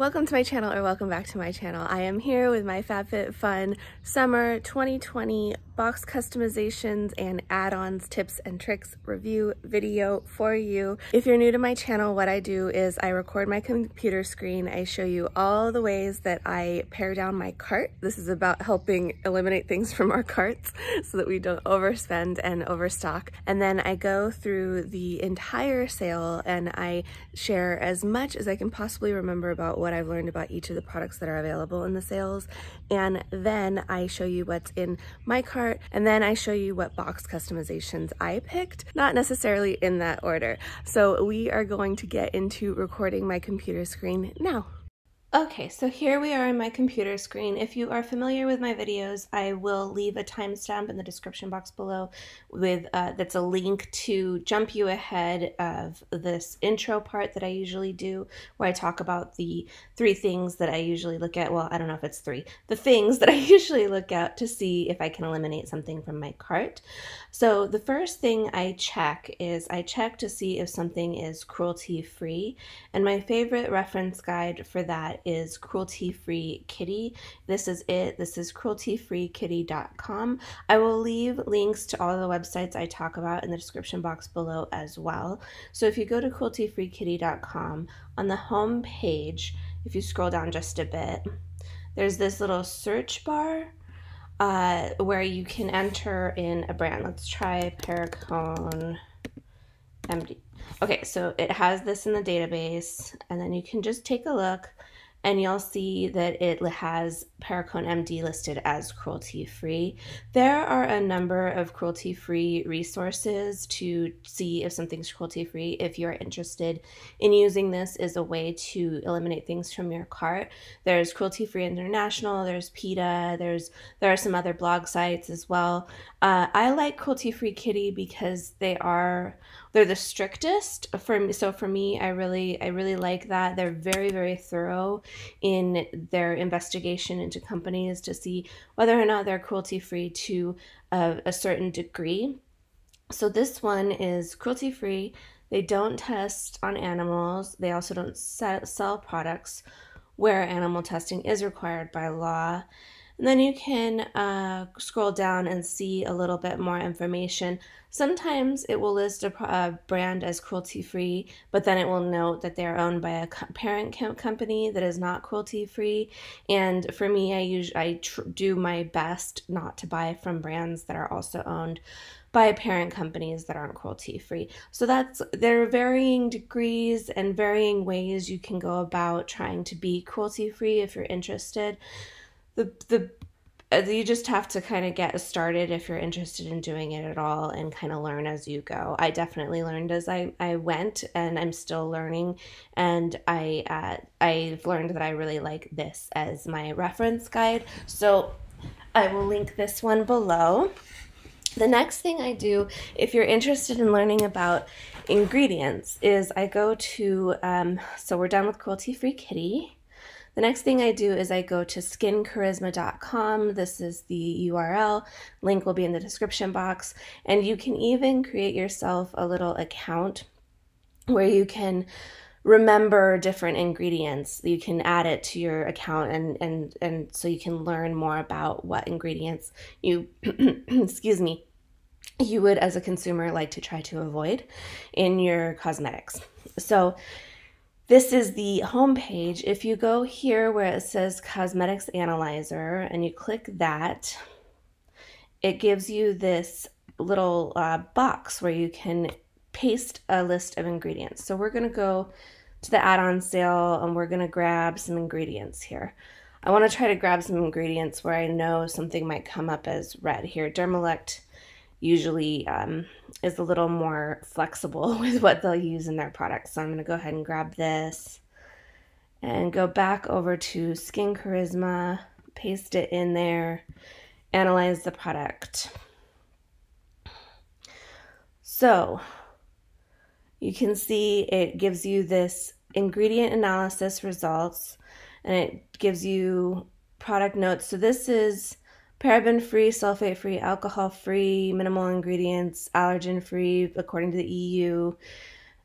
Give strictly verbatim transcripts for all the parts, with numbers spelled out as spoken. Welcome to my channel, or welcome back to my channel. I am here with my FabFitFun Summer twenty twenty box customizations and add-ons, tips and tricks review video for you. If you're new to my channel, what I do is I record my computer screen. I show you all the ways that I pare down my cart. This is about helping eliminate things from our carts so that we don't overspend and overstock. And then I go through the entire sale and I share as much as I can possibly remember about what I've learned about each of the products that are available in the sales, and then I show you what's in my cart, and then I show you what box customizations I picked, not necessarily in that order. So we are going to get into recording my computer screen now. Okay, so here we are on my computer screen. If you are familiar with my videos, I will leave a timestamp in the description box below with uh, that's a link to jump you ahead of this intro part that I usually do, where I talk about the three things that I usually look at. Well, I don't know if it's three, the things that I usually look at to see if I can eliminate something from my cart. So the first thing I check is I check to see if something is cruelty free, and my favorite reference guide for that is Cruelty Free Kitty. This is it. This is cruelty free kitty dot com. I will leave links to all the websites I talk about in the description box below as well. So if you go to cruelty free kitty dot com, on the home page, if you scroll down just a bit, there's this little search bar uh, where you can enter in a brand. Let's try Perricone M D. Okay, so it has this in the database, and then you can just take a look, and you'll see that it has Perricone M D listed as cruelty-free. There are a number of cruelty-free resources to see if something's cruelty-free if you're interested in using this as a way to eliminate things from your cart. There's Cruelty-Free International, there's PETA, there's, there are some other blog sites as well. Uh, I like Cruelty-Free Kitty because they are, they're the strictest for me. So for me, I really, I really like that. They're very, very thorough in their investigation into companies to see whether or not they're cruelty-free to a, a certain degree. So this one is cruelty-free. They don't test on animals. They also don't sell products where animal testing is required by law. And then you can uh, scroll down and see a little bit more information. Sometimes it will list a, a brand as cruelty-free, but then it will note that they're owned by a co parent co company that is not cruelty-free. And for me, I usually I tr do my best not to buy from brands that are also owned by parent companies that aren't cruelty-free. So that's, there are varying degrees and varying ways you can go about trying to be cruelty-free if you're interested. The, the you just have to kind of get started if you're interested in doing it at all, and kind of learn as you go. I definitely learned as I, I went, and I'm still learning, and I uh, I've learned that I really like this as my reference guide, so I will link this one below. The next thing I do, if you're interested in learning about ingredients, is I go to, um, so we're done with Cruelty Free Kitty. The next thing I do is I go to skin charisma dot com. This is the U R L. Link will be in the description box. And you can even create yourself a little account where you can remember different ingredients. You can add it to your account, and and, and so you can learn more about what ingredients you, excuse me, you would as a consumer like to try to avoid in your cosmetics. So this is the home page. If you go here where it says Cosmetics Analyzer and you click that, it gives you this little uh, box where you can paste a list of ingredients. So we're gonna go to the add-on sale and we're gonna grab some ingredients here. I wanna try to grab some ingredients where I know something might come up as red here. Dermelect usually um, is a little more flexible with what they'll use in their products. So I'm gonna go ahead and grab this and go back over to Skin Charisma, paste it in there, analyze the product. So you can see it gives you this ingredient analysis results, and it gives you product notes. So this is paraben-free, sulfate-free, alcohol-free, minimal ingredients, allergen-free, according to the E U.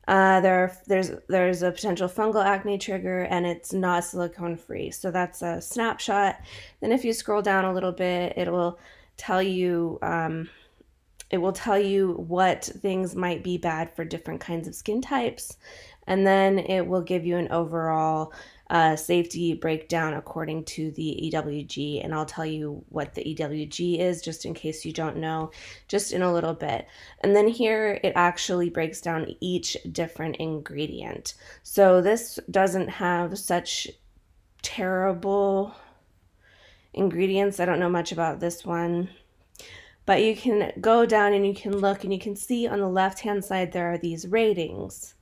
Uh, there are, there's there's a potential fungal acne trigger, and it's not silicone free. So that's a snapshot. Then if you scroll down a little bit, it will tell you um, it will tell you what things might be bad for different kinds of skin types, and then it will give you an overall uh, safety breakdown according to the E W G. And I'll tell you what the E W G is, just in case you don't know, just in a little bit. And then here it actually breaks down each different ingredient. So this doesn't have such terrible ingredients. I don't know much about this one. But you can go down and you can look, and you can see on the left-hand side there are these ratings.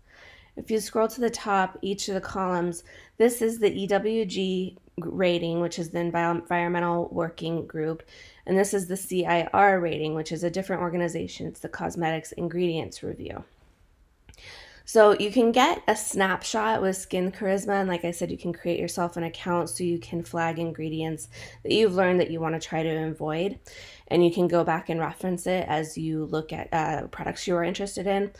If you scroll to the top, each of the columns, this is the E W G rating, which is the Environmental Working Group, and this is the C I R rating, which is a different organization. It's the Cosmetics Ingredients Review. So you can get a snapshot with Skin Charisma, and like I said, you can create yourself an account so you can flag ingredients that you've learned that you want to try to avoid, and you can go back and reference it as you look at uh, products you are interested in.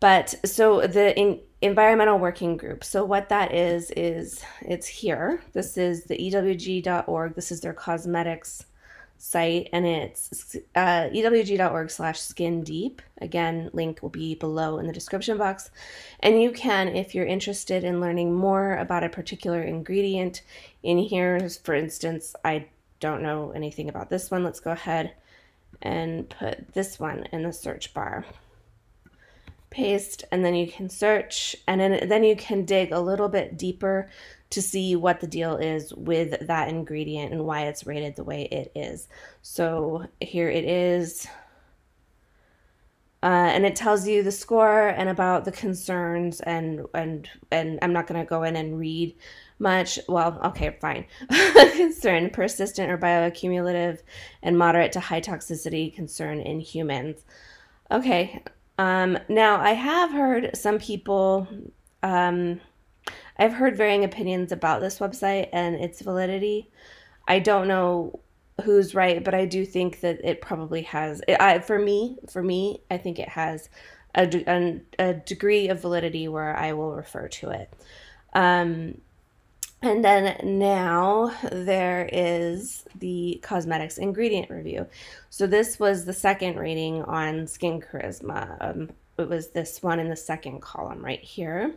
But so the in Environmental Working Group, so what that is, is it's here. This is the E W G dot org. This is their cosmetics site, and it's uh, E W G dot org slash skin deep. Again, link will be below in the description box. And you can, if you're interested in learning more about a particular ingredient in here, for instance, I don't know anything about this one. Let's go ahead and put this one in the search bar. Paste, and then you can search, and then, then you can dig a little bit deeper to see what the deal is with that ingredient and why it's rated the way it is. So here it is, uh, and it tells you the score and about the concerns, and and and I'm not going to go in and read much. Well, okay, fine. Concern, persistent or bioaccumulative, and moderate to high toxicity concern in humans. Okay. Um, now, I have heard some people, um, I've heard varying opinions about this website and its validity. I don't know who's right, but I do think that it probably has, it, I, for me, for me, I think it has a, a, a degree of validity where I will refer to it. Um, and then now there is the cosmetics ingredient review. So this was the second rating on Skin Charisma. Um, it was this one in the second column right here.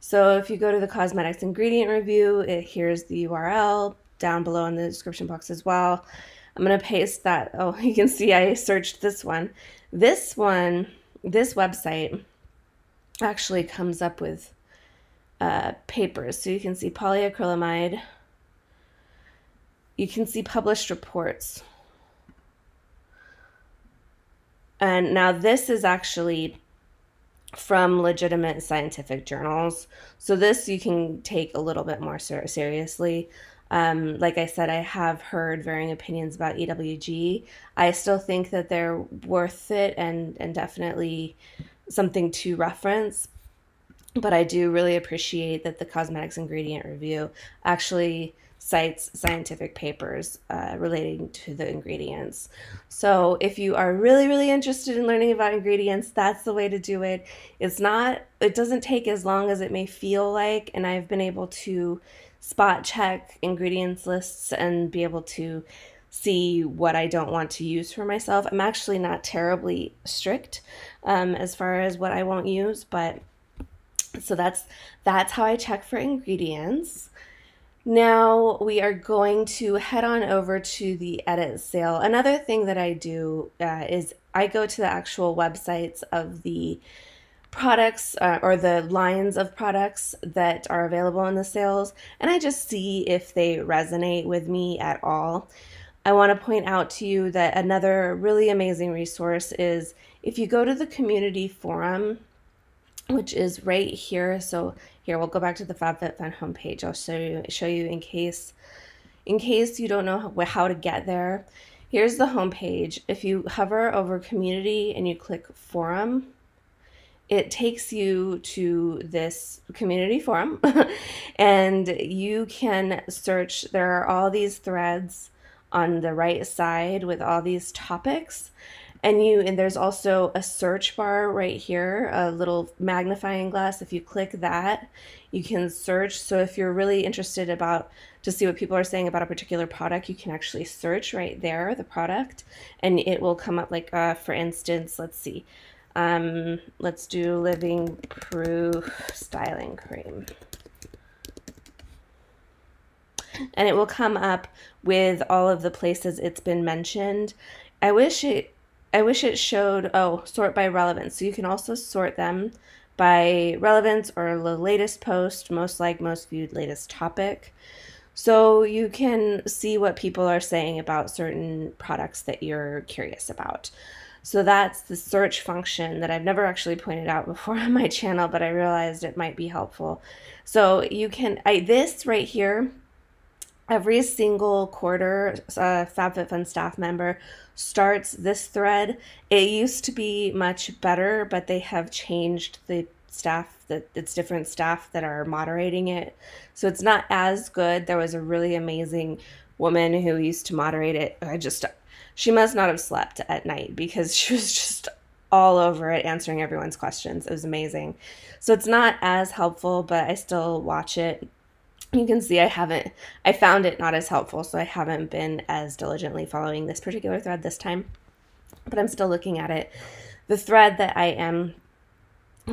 So if you go to the cosmetics ingredient review, it, here's the U R L down below in the description box as well. I'm going to paste that. Oh, you can see I searched this one. This one, this website actually comes up with Uh, papers. So you can see polyacrylamide. You can see published reports. And now this is actually from legitimate scientific journals. So this you can take a little bit more ser seriously. Um, like I said, I have heard varying opinions about E W G. I still think that they're worth it and, and definitely something to reference. But I do really appreciate that the Cosmetics Ingredient Review actually cites scientific papers uh, relating to the ingredients. So if you are really, really interested in learning about ingredients, that's the way to do it. It's not, it doesn't take as long as it may feel like, and I've been able to spot check ingredients lists and be able to see what I don't want to use for myself. I'm actually not terribly strict um, as far as what I won't use, but so that's that's how I check for ingredients. Now we are going to head on over to the edit sale. Another thing that I do uh, is I go to the actual websites of the products uh, or the lines of products that are available in the sales, and I just see if they resonate with me at all. I want to point out to you that another really amazing resource is if you go to the community forum, which is right here. So here, we'll go back to the FabFitFun homepage. I'll show you, show you in case in case you don't know how, how to get there. Here's the homepage. If you hover over community and you click forum, it takes you to this community forum and you can search. There are all these threads on the right side with all these topics. and you and there's also a search bar right here, a little magnifying glass. If you click that, you can search. So if you're really interested about to see what people are saying about a particular product, you can actually search right there the product, and it will come up like, uh, for instance, let's see, um, let's do Living Proof Styling Cream. And it will come up with all of the places it's been mentioned. I wish it, I wish it showed, oh, sort by relevance. So you can also sort them by relevance or the latest post, most liked, most viewed, latest topic. So you can see what people are saying about certain products that you're curious about. So that's the search function that I've never actually pointed out before on my channel, but I realized it might be helpful. So you can, I, this right here, every single quarter, uh, FabFitFun staff member starts this thread. It used to be much better, but they have changed the staff, that it's different staff that are moderating it. So it's not as good. There was a really amazing woman who used to moderate it. I just, she must not have slept at night because she was just all over it, answering everyone's questions. It was amazing. So it's not as helpful, but I still watch it. You can see I haven't, I found it not as helpful, so I haven't been as diligently following this particular thread this time, but I'm still looking at it. The thread that I am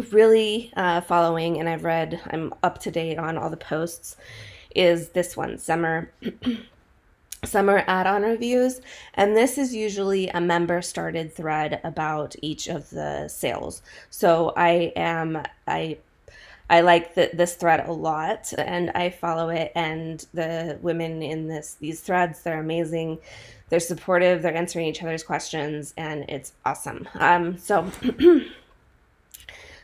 really uh, following, and I've read, I'm up to date on all the posts, is this one, Summer, Summer Add-on Reviews, and this is usually a member-started thread about each of the sales. So I am, I... I like the, this thread a lot, and I follow it, and the women in this these threads, they're amazing, they're supportive, they're answering each other's questions, and it's awesome. Um, so,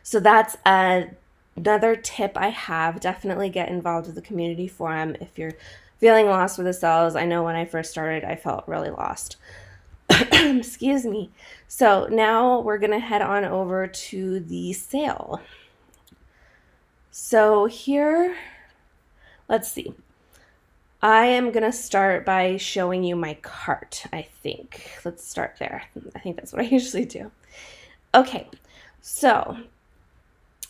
so that's a, another tip I have. Definitely get involved with the community forum if you're feeling lost with the sales. I know when I first started, I felt really lost. Excuse me. So now we're going to head on over to the sale. So here, let's see, I am going to start by showing you my cart, I think. Let's start there. I think that's what I usually do. Okay, so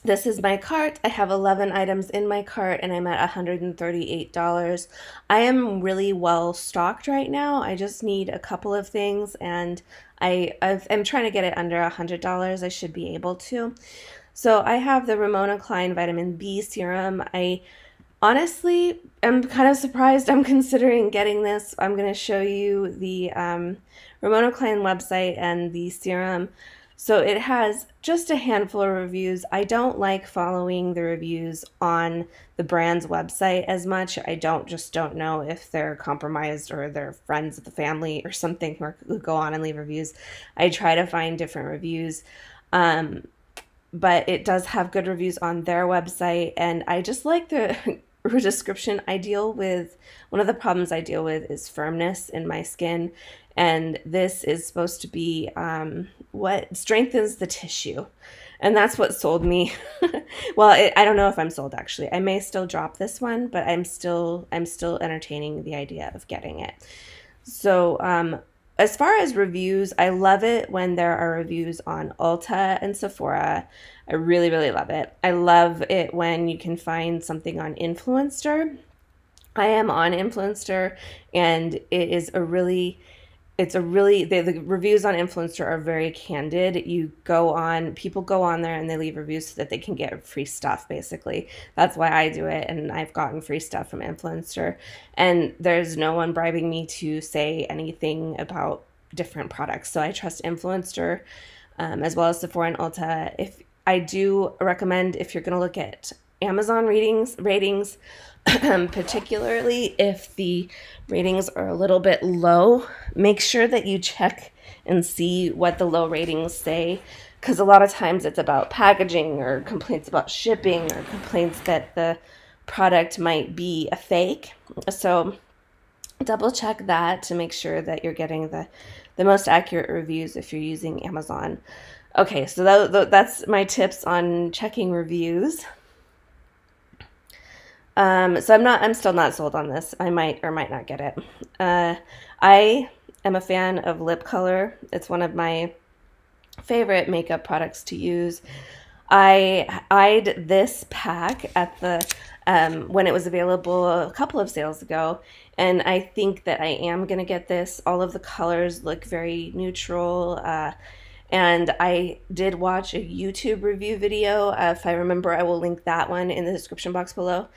this is my cart. I have eleven items in my cart, and I'm at one hundred thirty-eight dollars. I am really well stocked right now. I just need a couple of things, and I, I've, I'm trying to get it under one hundred dollars. I should be able to. So I have the Ramona Klein Vitamin B Serum. I honestly am kind of surprised I'm considering getting this. I'm going to show you the um, Ramona Klein website and the serum. So it has just a handful of reviews. I don't like following the reviews on the brand's website as much. I don't just don't know if they're compromised or they're friends of the family or something who go on and leave reviews. I try to find different reviews. Um, But it does have good reviews on their website, and I just like the description. I deal with, one of the problems I deal with is firmness in my skin, and this is supposed to be um, what strengthens the tissue, and that's what sold me. Well, it, I don't know if I'm sold, actually. I may still drop this one, but I'm still I'm still entertaining the idea of getting it. So. Um, As far as reviews, I love it when there are reviews on Ulta and Sephora. I really, really love it. I love it when you can find something on Influenster. I am on Influenster, and it is a really, it's a really, the, the reviews on Influenster are very candid. You go on, people go on there and they leave reviews so that they can get free stuff, basically. That's why I do it, and I've gotten free stuff from Influenster. And there's no one bribing me to say anything about different products. So I trust Influencer um, as well as Sephora and Ulta. If I do recommend, if you're going to look at Amazon ratings, ratings particularly if the ratings are a little bit low, make sure that you check and see what the low ratings say, because a lot of times it's about packaging or complaints about shipping or complaints that the product might be a fake. So double check that to make sure that you're getting the, the most accurate reviews if you're using Amazon. Okay, so that, that's my tips on checking reviews. Um, so I'm not, I'm still not sold on this. I might or might not get it. Uh, I am a fan of lip color. It's one of my favorite makeup products to use. I eyed this pack at the um, when it was available a couple of sales ago, and I think that I am gonna get this. All of the colors look very neutral, uh, and I did watch a YouTube review video. Uh, if I remember, I will link that one in the description box below.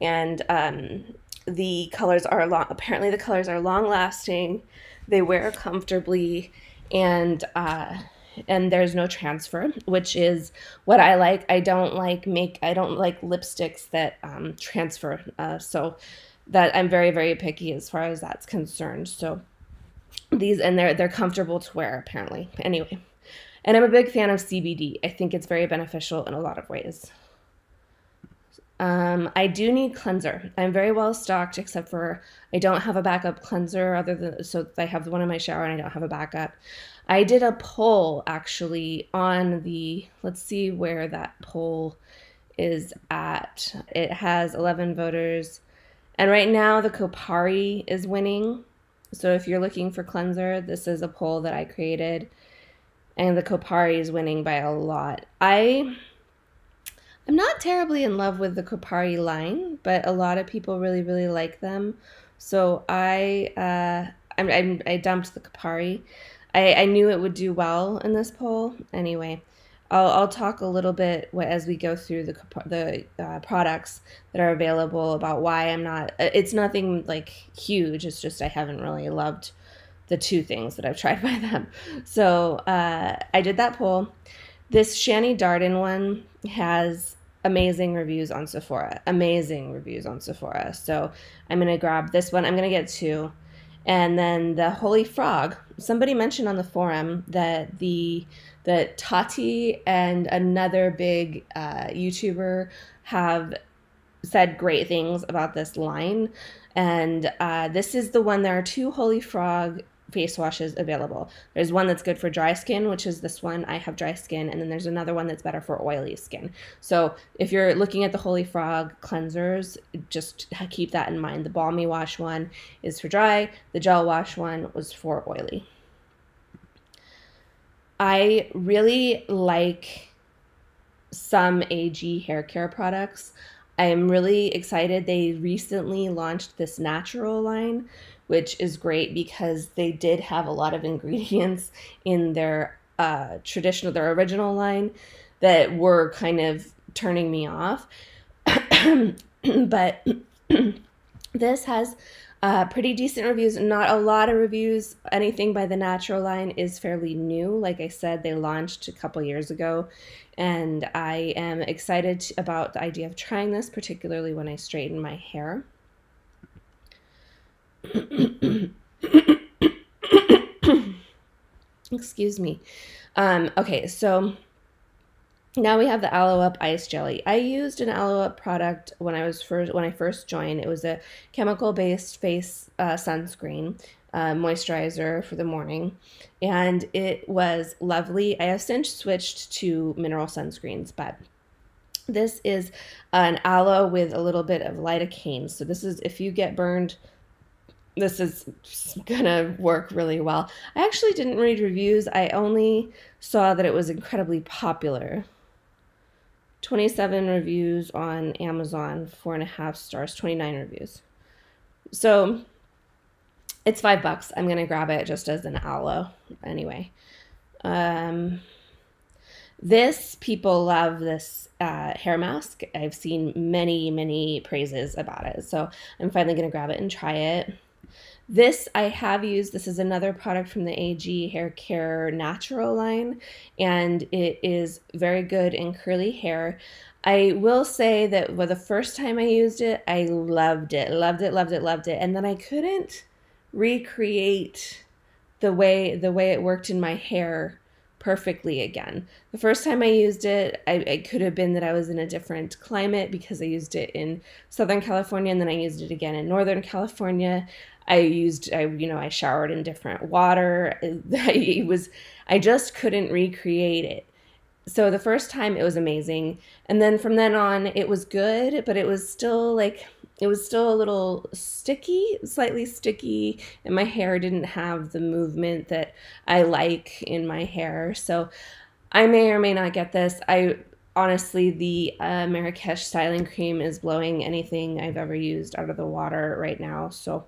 And um, the colors are long. Apparently, the colors are long-lasting. They wear comfortably, and uh, and there's no transfer, which is what I like. I don't like make. I don't like lipsticks that um, transfer. Uh, so that I'm very very picky as far as that's concerned. So these and they're they're comfortable to wear apparently. Anyway, and I'm a big fan of C B D. I think it's very beneficial in a lot of ways. Um, I do need cleanser. I'm very well stocked, except for I don't have a backup cleanser other than, so I have one in my shower and I don't have a backup. I did a poll actually on the, let's see where that poll is at. It has eleven voters. And right now the Kopari is winning. So if you're looking for cleanser, this is a poll that I created and the Kopari is winning by a lot. I... I'm not terribly in love with the Kopari line, but a lot of people really, really like them. So I, uh, I'm, I'm, I dumped the Kopari. I, I knew it would do well in this poll. Anyway, I'll, I'll talk a little bit as we go through the the uh, products that are available about why I'm not. It's nothing like huge. It's just I haven't really loved the two things that I've tried by them. So uh, I did that poll. This Shani Darden one has amazing reviews on Sephora, amazing reviews on Sephora. So I'm going to grab this one. I'm going to get two. And then the Holifrog. Somebody mentioned on the forum that the that Tati and another big uh, YouTuber have said great things about this line. And uh, this is the one. There are two Holifrog face washes available. There's one that's good for dry skin, which is this one. I have dry skin, and then there's another one that's better for oily skin. So if you're looking at the Holifrog cleansers, just keep that in mind. The balmy wash one is for dry, the gel wash one was for oily. I really like some A G Hair Care products. I am really excited. They recently launched this natural line, which is great because they did have a lot of ingredients in their uh, traditional, their original line that were kind of turning me off. But this has uh, pretty decent reviews, not a lot of reviews. Anything by the natural line is fairly new. Like I said, they launched a couple years ago, and I am excited about the idea of trying this, particularly when I straighten my hair. Excuse me. Um, okay, so now we have the Aloe Up Ice Jelly. I used an Aloe Up product when I was first when I first joined. It was a chemical-based face uh, sunscreen uh, moisturizer for the morning, and it was lovely. I have since switched to mineral sunscreens, but this is an aloe with a little bit of lidocaine. So this is if you get burned. This is gonna work really well. I actually didn't read reviews. I only saw that it was incredibly popular. twenty-seven reviews on Amazon, four and a half stars, twenty-nine reviews. So it's five bucks. I'm gonna grab it just as an aloe anyway. Um, This, people love this uh, hair mask. I've seen many, many praises about it. So I'm finally gonna grab it and try it. This I have used. This is another product from the A G Hair Care Natural line, and it is very good in curly hair. I will say that for well, the first time I used it, I loved it, loved it, loved it, loved it, and then I couldn't recreate the way the way it worked in my hair perfectly again. The first time I used it, I, it could have been that I was in a different climate because I used it in Southern California, and then I used it again in Northern California. I used, I you know, I showered in different water. It was, I just couldn't recreate it. So the first time it was amazing, and then from then on it was good, but it was still like It was still a little sticky, slightly sticky, and my hair didn't have the movement that I like in my hair. So I may or may not get this. I honestly, the uh, Marrakesh styling cream is blowing anything I've ever used out of the water right now. So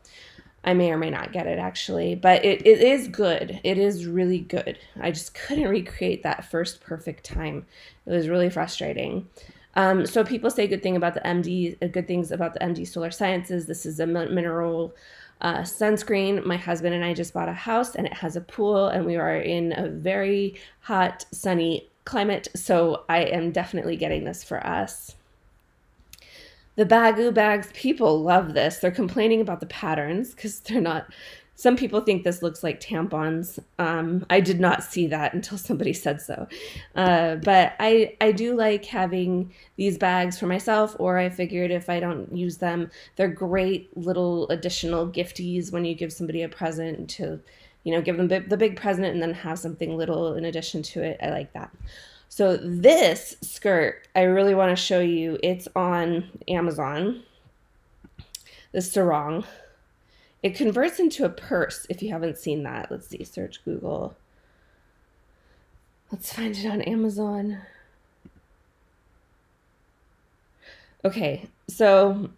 I may or may not get it actually, but it, it is good. It is really good. I just couldn't recreate that first perfect time. It was really frustrating. Um, so people say good thing about the M D, good things about the M D Solar Sciences. This is a mineral uh, sunscreen. My husband and I just bought a house and it has a pool, and we are in a very hot, sunny climate. So I am definitely getting this for us. The Baggu bags, people love this. They're complaining about the patterns because they're not, some people think this looks like tampons. Um, I did not see that until somebody said so. Uh, but I, I do like having these bags for myself, or I figured if I don't use them, they're great little additional gifties when you give somebody a present to, you know, give them the big present and then have something little in addition to it. I like that. So this skirt, I really want to show you. It's on Amazon, the sarong. It converts into a purse if you haven't seen that. Let's see, search Google. Let's find it on Amazon. Okay, so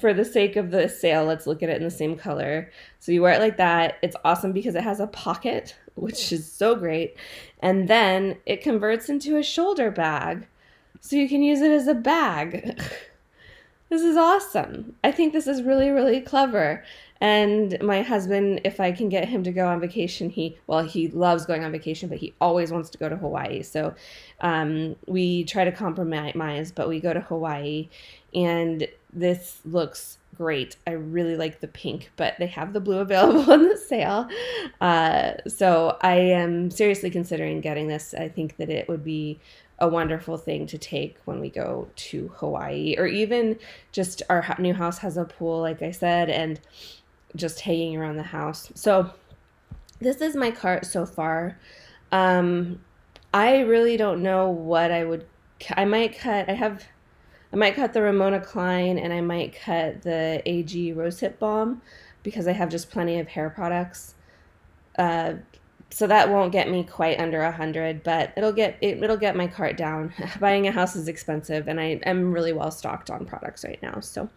for the sake of the sale, let's look at it in the same color. So you wear it like that. It's awesome because it has a pocket, which is so great. And then it converts into a shoulder bag. So you can use it as a bag. This is awesome. I think this is really, really clever. And my husband, if I can get him to go on vacation, he, well, he loves going on vacation, but he always wants to go to Hawaii. So um, we try to compromise, but we go to Hawaii, and this looks great. I really like the pink, but they have the blue available in the sale. Uh, so I am seriously considering getting this. I think that it would be a wonderful thing to take when we go to Hawaii, or even just our new house has a pool, like I said, and just hanging around the house. So this is my cart so far. Um, I really don't know what I would, I might cut, I have, I might cut the Ramona Klein, and I might cut the A G Rosehip Balm because I have just plenty of hair products. Uh, so that won't get me quite under a hundred, but it'll get, it, it'll get my cart down. Buying a house is expensive, and I am really well stocked on products right now. So,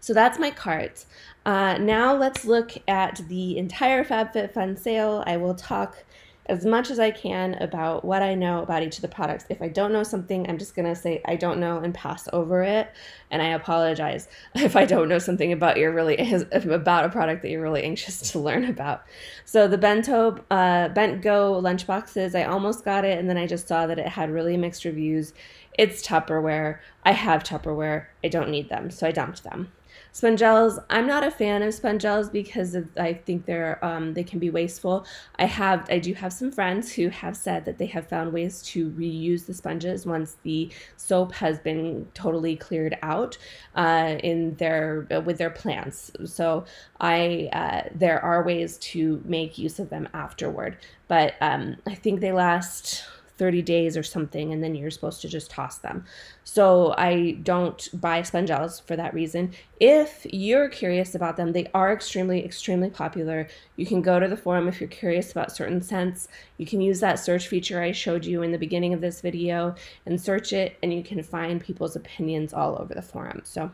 so that's my cart. Uh, now let's look at the entire FabFitFun sale. I will talk as much as I can about what I know about each of the products. If I don't know something, I'm just gonna say I don't know and pass over it, and I apologize if I don't know something about your really about a product that you're really anxious to learn about. So the Bento uh, Bent Go lunch boxes, I almost got it, and then I just saw that it had really mixed reviews. It's Tupperware. I have Tupperware. I don't need them, so I dumped them. Sponge Gels, I'm not a fan of Sponge Gels because of, I think they're um, they can be wasteful. I have I do have some friends who have said that they have found ways to reuse the sponges once the soap has been totally cleared out uh, in their with their plants. So I uh, there are ways to make use of them afterward, but um, I think they last thirty days or something, and then you're supposed to just toss them. So I don't buy Sponge Gels for that reason. If you're curious about them, they are extremely, extremely popular. You can go to the forum if you're curious about certain scents. You can use that search feature I showed you in the beginning of this video and search it, and you can find people's opinions all over the forum. So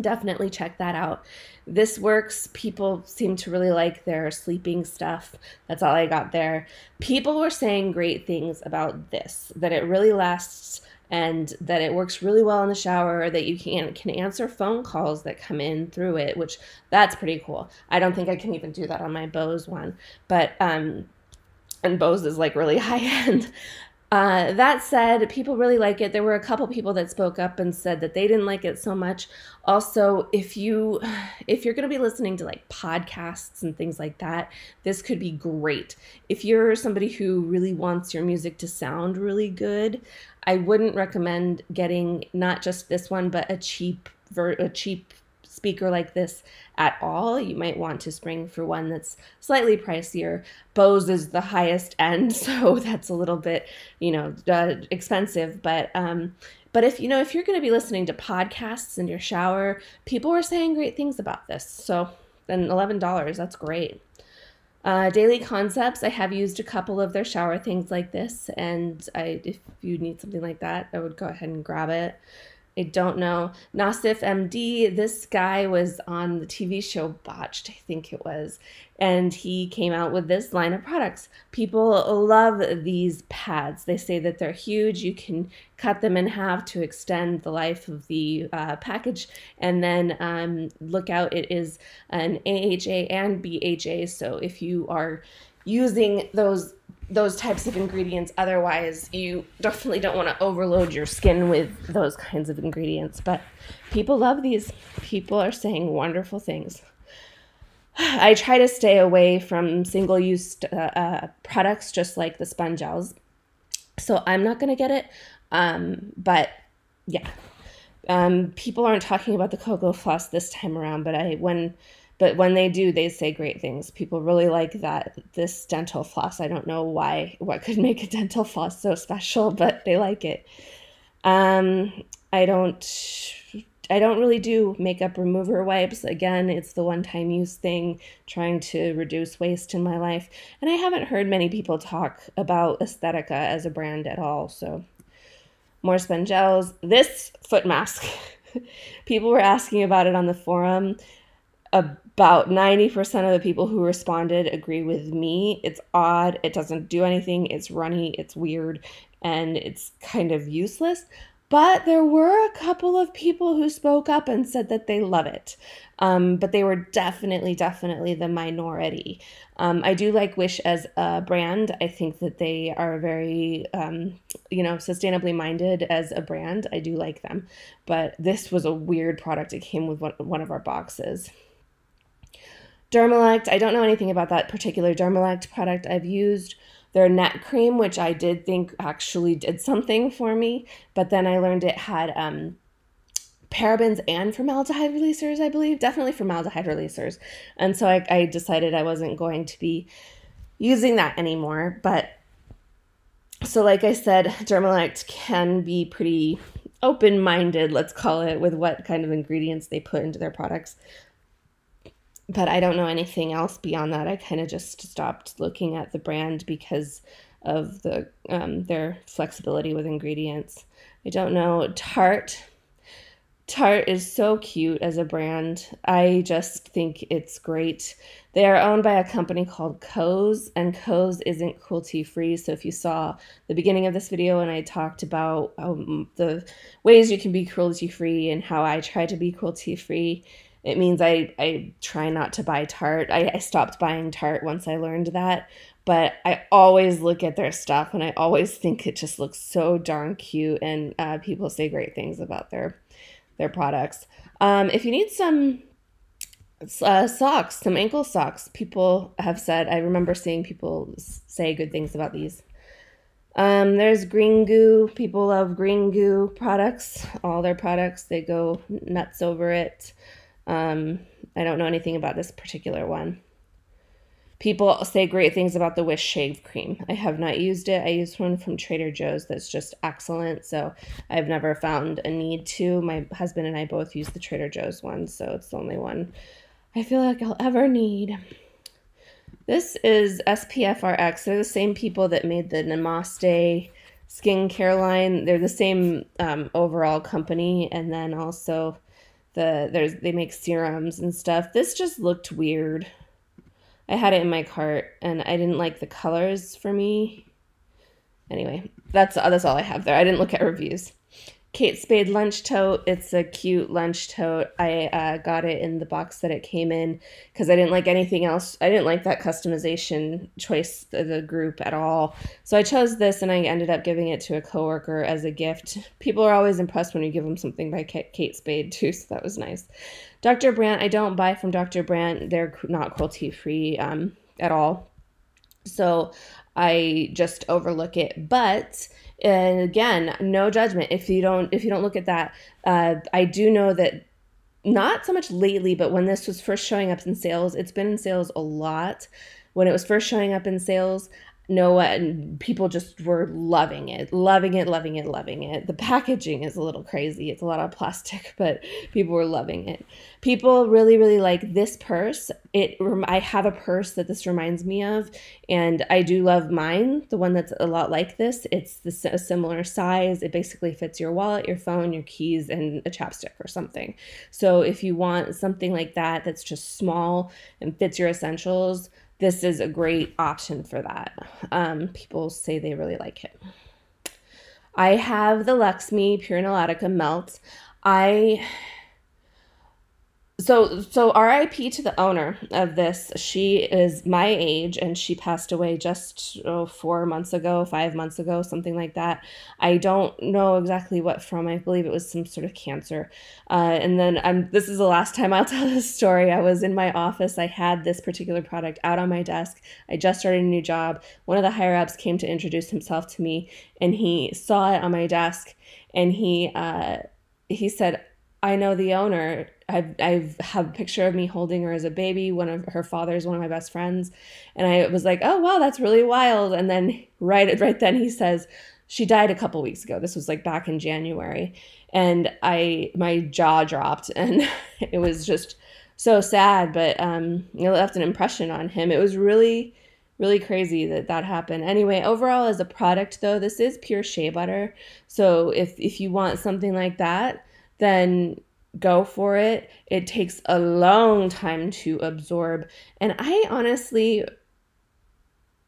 definitely check that out. This works. People seem to really like their sleeping stuff. That's all I got there. People were saying great things about this, that it really lasts and that it works really well in the shower, that you can can answer phone calls that come in through it, which that's pretty cool. I don't think I can even do that on my Bose one, but um, and Bose is like really high end. Uh, that said, people really like it. There were a couple people that spoke up and said that they didn't like it so much. Also, if you, if you're going to be listening to like podcasts and things like that, this could be great. If you're somebody who really wants your music to sound really good, I wouldn't recommend getting not just this one, but a cheap, ver a cheap speaker like this at all, you might want to spring for one that's slightly pricier. Bose is the highest end, so that's a little bit, you know, uh, expensive. But um, but if you know if you're going to be listening to podcasts in your shower, people were saying great things about this. So then eleven dollars, that's great. Uh, Daily Concepts, I have used a couple of their shower things like this, and I, if you need something like that, I would go ahead and grab it. I don't know. Nasif M D, this guy was on the T V show Botched, I think it was, and he came out with this line of products. People love these pads. They say that they're huge. You can cut them in half to extend the life of the uh, package. And then um, look out, it is an A H A and B H A, so if you are using those those types of ingredients, otherwise you definitely don't want to overload your skin with those kinds of ingredients. But people love these. People are saying wonderful things. I try to stay away from single-use uh, uh, products, just like the Sponge Gels, so I'm not going to get it. Um, but yeah, um, people aren't talking about the cocoa floss this time around, but I when. But when they do, they say great things. People really like that. This dental floss, I don't know why, what could make a dental floss so special, but they like it. Um, I don't, I don't really do makeup remover wipes. Again, it's the one-time use thing, trying to reduce waste in my life. And I haven't heard many people talk about Aesthetica as a brand at all, so. More Sponge Gels. This foot mask, people were asking about it on the forum. About ninety percent of the people who responded agree with me. It's odd. It doesn't do anything. It's runny. It's weird. And it's kind of useless. But there were a couple of people who spoke up and said that they love it. Um, but they were definitely, definitely the minority. Um, I do like Wish as a brand. I think that they are very, um, you know, sustainably minded as a brand. I do like them. But this was a weird product. It came with one of our boxes. Dermelect, I don't know anything about that particular Dermelect product. I've used their Net Cream, which I did think actually did something for me, but then I learned it had um, parabens and formaldehyde releasers, I believe. Definitely formaldehyde releasers. And so I, I decided I wasn't going to be using that anymore. But so like I said, Dermelect can be pretty open-minded, let's call it, with what kind of ingredients they put into their products. But I don't know anything else beyond that. I kind of just stopped looking at the brand because of the um, their flexibility with ingredients. I don't know. Tarte. Tarte is so cute as a brand. I just think it's great. They are owned by a company called Co's, and Co's isn't cruelty free. So if you saw the beginning of this video and I talked about um, the ways you can be cruelty free and how I try to be cruelty free, it means I, I try not to buy Tarte. I, I stopped buying Tarte once I learned that, but I always look at their stuff and I always think it just looks so darn cute, and uh, people say great things about their their products. Um, if you need some uh, socks, some ankle socks, people have said, I remember seeing people say good things about these. Um, there's Green Goo. People love Green Goo products, all their products. They go nuts over it. Um, I don't know anything about this particular one. People say great things about the Wish Shave Cream. I have not used it. I used one from Trader Joe's that's just excellent, so I've never found a need to. My husband and I both use the Trader Joe's one, so it's the only one I feel like I'll ever need. This is S P F R X. They're the same people that made the Namaste skincare line. They're the same um, overall company, and then also... The, there's they make serums and stuff. This just looked weird. I had it in my cart and I didn't like the colors for me. Anyway, that's, that's all I have there. I didn't look at reviews. Kate Spade lunch tote. It's a cute lunch tote. I uh, got it in the box that it came in because I didn't like anything else. I didn't like that customization choice of the group at all. So I chose this and I ended up giving it to a coworker as a gift. People are always impressed when you give them something by Kate Spade too, so that was nice. Doctor Brandt. I don't buy from Doctor Brandt. They're not cruelty free um, at all. So I just overlook it. But... And again, no judgment if you don't if you don't look at that. Uh, I do know that not so much lately, but when this was first showing up in sales, it's been in sales a lot. When it was first showing up in sales, Noah and people just were loving it, loving it, loving it, loving it. The packaging is a little crazy. It's a lot of plastic, but people were loving it. People really, really like this purse. It, I have a purse that this reminds me of, and I do love mine, the one that's a lot like this. It's the, a similar size. It basically fits your wallet, your phone, your keys, and a chapstick or something. So if you want something like that that's just small and fits your essentials, this is a great option for that. Um, people say they really like it. I have the Luxme Pure Nilotica Melt. I so so R I P to the owner of this. She is my age, and she passed away just oh, four months ago, five months ago, something like that. I don't know exactly what from. I believe it was some sort of cancer. Uh, and then I'm, this is the last time I'll tell this story. I was in my office. I had this particular product out on my desk. I just started a new job. One of the higher ups came to introduce himself to me, and he saw it on my desk, and he uh, he said, "I know the owner. I've, I've have a picture of me holding her as a baby. One of her father's one of my best friends." And I was like, "Oh, wow, that's really wild." And then right, right then he says, "She died a couple weeks ago." This was like back in January. And I, my jaw dropped, and it was just so sad, but um, it left an impression on him. It was really, really crazy that that happened. Anyway, overall as a product though, this is pure shea butter. So if, if you want something like that, then go for it. It takes a long time to absorb. And I honestly,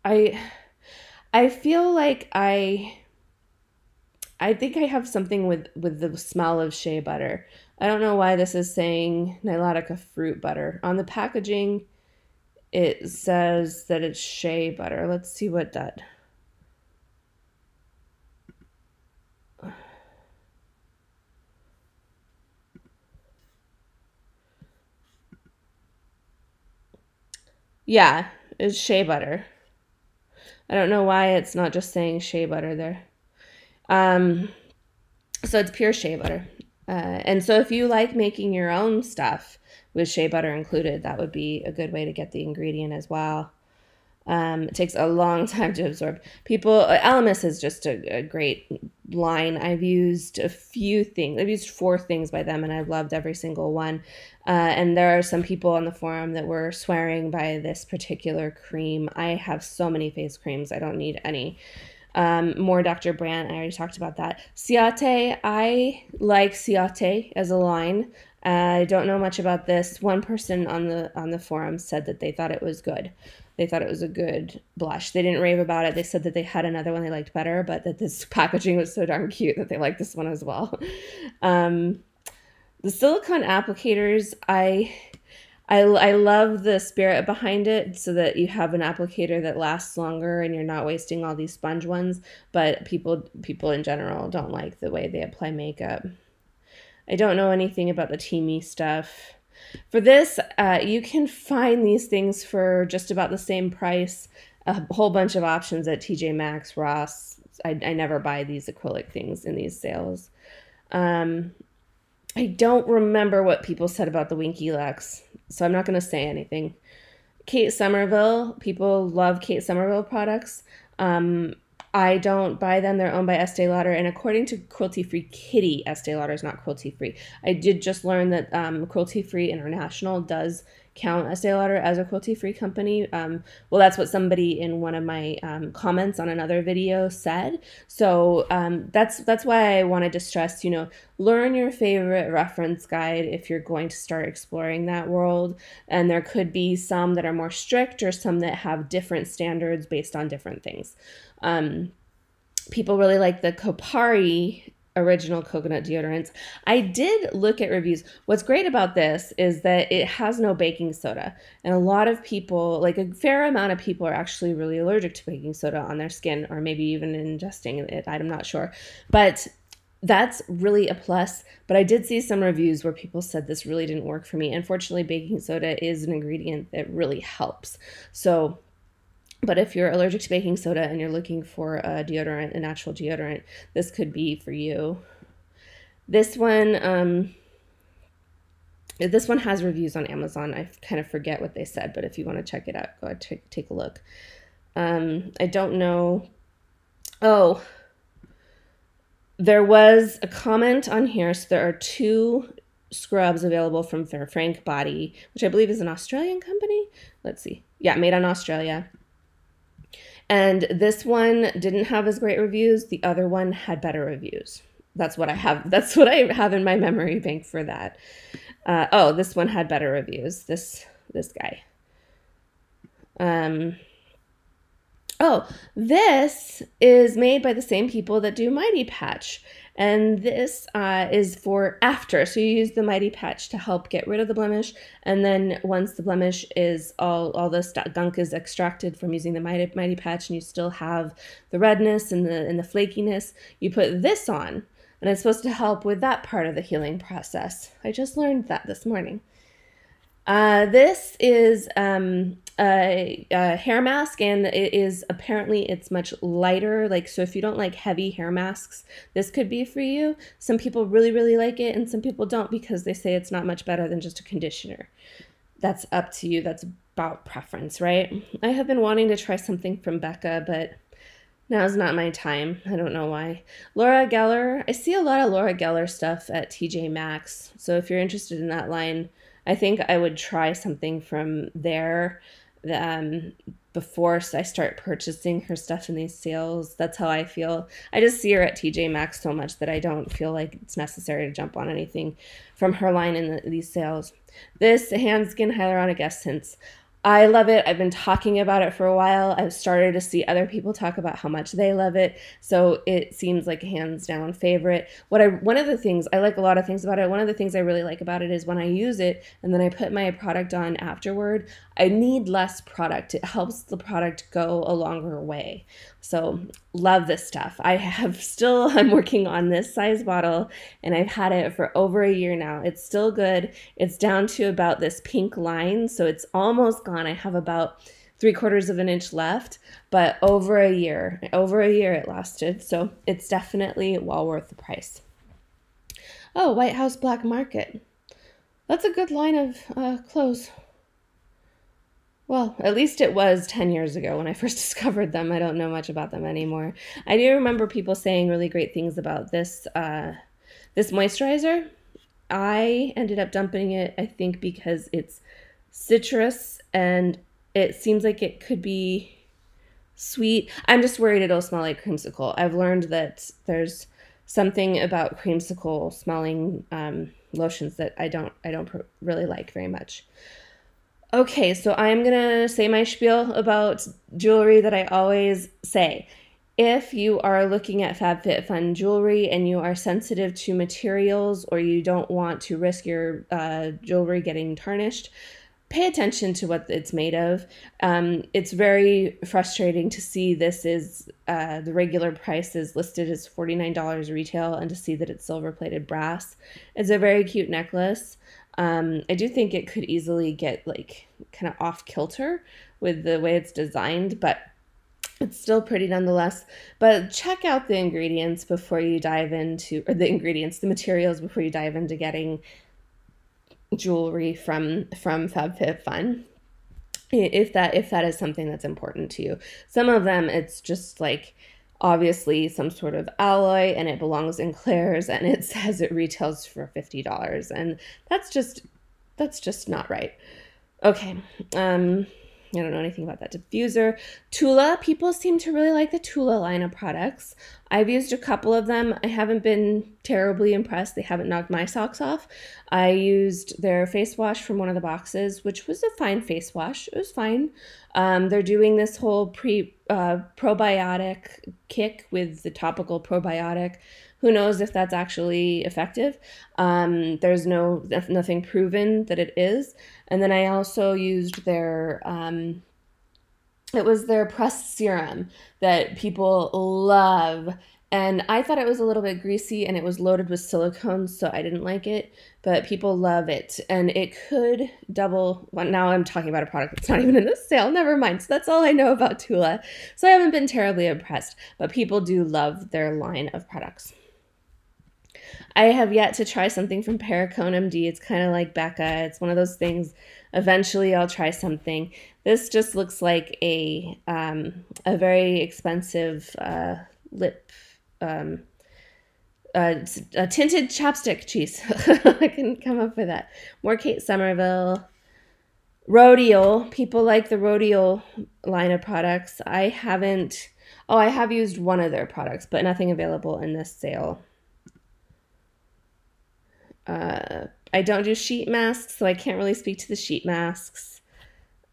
I, I feel like I, I think I have something with, with the smell of shea butter. I don't know why this is saying Nilotica fruit butter. On the packaging, it says that it's shea butter. Let's see what that is. Yeah, it's shea butter. I don't know why it's not just saying shea butter there. Um, so it's pure shea butter. Uh, and so if you like making your own stuff with shea butter included, that would be a good way to get the ingredient as well. Um, it takes a long time to absorb. People, Elemis is just a, a great line. I've used a few things. I've used four things by them, and I've loved every single one. Uh, and there are some people on the forum that were swearing by this particular cream. I have so many face creams. I don't need any. Um, more Doctor Brandt. I already talked about that. Ciaté. I like Ciaté as a line. Uh, I don't know much about this. One person on the on the forum said that they thought it was good. They thought it was a good blush. They didn't rave about it. They said that they had another one they liked better, but that this packaging was so darn cute that they liked this one as well. Um, the silicone applicators, I, I, I love the spirit behind it so that you have an applicator that lasts longer and you're not wasting all these sponge ones, but people, people in general don't like the way they apply makeup. I don't know anything about the Teami stuff. For this, uh, you can find these things for just about the same price, a whole bunch of options at T J Maxx, Ross. I, I never buy these acrylic things in these sales. Um, I don't remember what people said about the Winky Lux, so I'm not going to say anything. Kate Somerville, people love Kate Somerville products. Um, I don't buy them. They're owned by Estee Lauder. And according to Cruelty Free Kitty, Estee Lauder is not cruelty free. I did just learn that um, Cruelty Free International does count Estee Lauder as a cruelty free company. Um, well, that's what somebody in one of my um, comments on another video said. So um, that's that's why I wanted to stress, you know, learn your favorite reference guide if you're going to start exploring that world. And there could be some that are more strict or some that have different standards based on different things. Um, people really like the Kopari original coconut deodorants. I did look at reviews. What's great about this is that it has no baking soda. And a lot of people, like a fair amount of people, are actually really allergic to baking soda on their skin or maybe even ingesting it. I'm not sure. But that's really a plus, but I did see some reviews where people said this really didn't work for me. Unfortunately, baking soda is an ingredient that really helps. So but if you're allergic to baking soda and you're looking for a deodorant, a natural deodorant, this could be for you. This one, um, This one has reviews on Amazon. I kind of forget what they said, but if you want to check it out, go ahead and take a look. Um, I don't know. Oh, there was a comment on here. So there are two scrubs available from Fair Frank Body, which I believe is an Australian company. Let's see. Yeah, made in Australia. And this one didn't have as great reviews. The other one had better reviews. That's what I have. That's what I have in my memory bank for that. Uh, oh, this one had better reviews. This this guy. Um. Oh, this is made by the same people that do Mighty Patch, and this uh, is for after. So you use the Mighty Patch to help get rid of the blemish, and then once the blemish is all all the gunk is extracted from using the Mighty Mighty Patch, and you still have the redness and the and the flakiness, you put this on. And it's supposed to help with that part of the healing process. I just learned that this morning. Uh, this is um, a, a hair mask, and it is apparently it's much lighter. Like, so if you don't like heavy hair masks, this could be for you. Some people really, really like it, and some people don't because they say it's not much better than just a conditioner. That's up to you. That's about preference, right? I have been wanting to try something from Becca, but now's not my time. I don't know why. Laura Geller. I see a lot of Laura Geller stuff at T J Maxx. So if you're interested in that line, I think I would try something from there um, before I start purchasing her stuff in these sales. That's how I feel. I just see her at T J Maxx so much that I don't feel like it's necessary to jump on anything from her line in the, these sales. This hand skin hyaluronic essence. I love it. I've been talking about it for a while. I've started to see other people talk about how much they love it. So it seems like a hands down favorite. What I, one of the things, I like a lot of things about it. One of the things I really like about it is when I use it and then I put my product on afterward, I need less product. It helps the product go a longer way. So love this stuff. I have still, I'm working on this size bottle and I've had it for over a year now. It's still good. It's down to about this pink line. So it's almost gone. I have about three quarters of an inch left, but over a year, over a year it lasted. So it's definitely well worth the price. Oh, White House Black Market. That's a good line of uh, clothes. Well, at least it was ten years ago when I first discovered them. I don't know much about them anymore. I do remember people saying really great things about this, uh, this moisturizer. I ended up dumping it, I think, because it's citrus and it seems like it could be sweet. I'm just worried it'll smell like creamsicle. I've learned that there's something about creamsicle smelling um, lotions that I don't I don't really like very much. Okay, so I'm gonna say my spiel about jewelry that I always say. If you are looking at FabFitFun jewelry and you are sensitive to materials or you don't want to risk your uh, jewelry getting tarnished, pay attention to what it's made of. Um, it's very frustrating to see this is uh, the regular price is listed as forty-nine dollars retail and to see that it's silver plated brass. It's a very cute necklace. Um, I do think it could easily get like kind of off kilter with the way it's designed, but it's still pretty nonetheless. But check out the ingredients before you dive into, or the ingredients, the materials before you dive into getting jewelry from from FabFitFun, if that if that is something that's important to you. Some of them, it's just like obviously some sort of alloy and it belongs in Claire's and it says it retails for fifty dollars, and that's just that's just not right. Okay, um I don't know anything about that diffuser. Tula, people seem to really like the Tula line of products. I've used a couple of them. I haven't been terribly impressed. They haven't knocked my socks off. I used their face wash from one of the boxes, which was a fine face wash. It was fine. Um, they're doing this whole pre uh, probiotic kick with the topical probiotic. Who knows if that's actually effective? Um, there's no nothing proven that it is. And then I also used their, um, it was their pressed serum that people love. And I thought it was a little bit greasy and it was loaded with silicone, so I didn't like it, but people love it. And it could double, well, now I'm talking about a product that's not even in the sale, never mind. So that's all I know about Tula. So I haven't been terribly impressed, but people do love their line of products. I have yet to try something from Perricone M D. It's kind of like Becca. It's one of those things. Eventually, I'll try something. This just looks like a um, a very expensive uh, lip, um, uh, a tinted chapstick. Jeez, I couldn't come up with that. More Kate Somerville. Rodial. People like the Rodial line of products. I haven't. Oh, I have used one of their products, but nothing available in this sale. Uh, I don't do sheet masks, so I can't really speak to the sheet masks.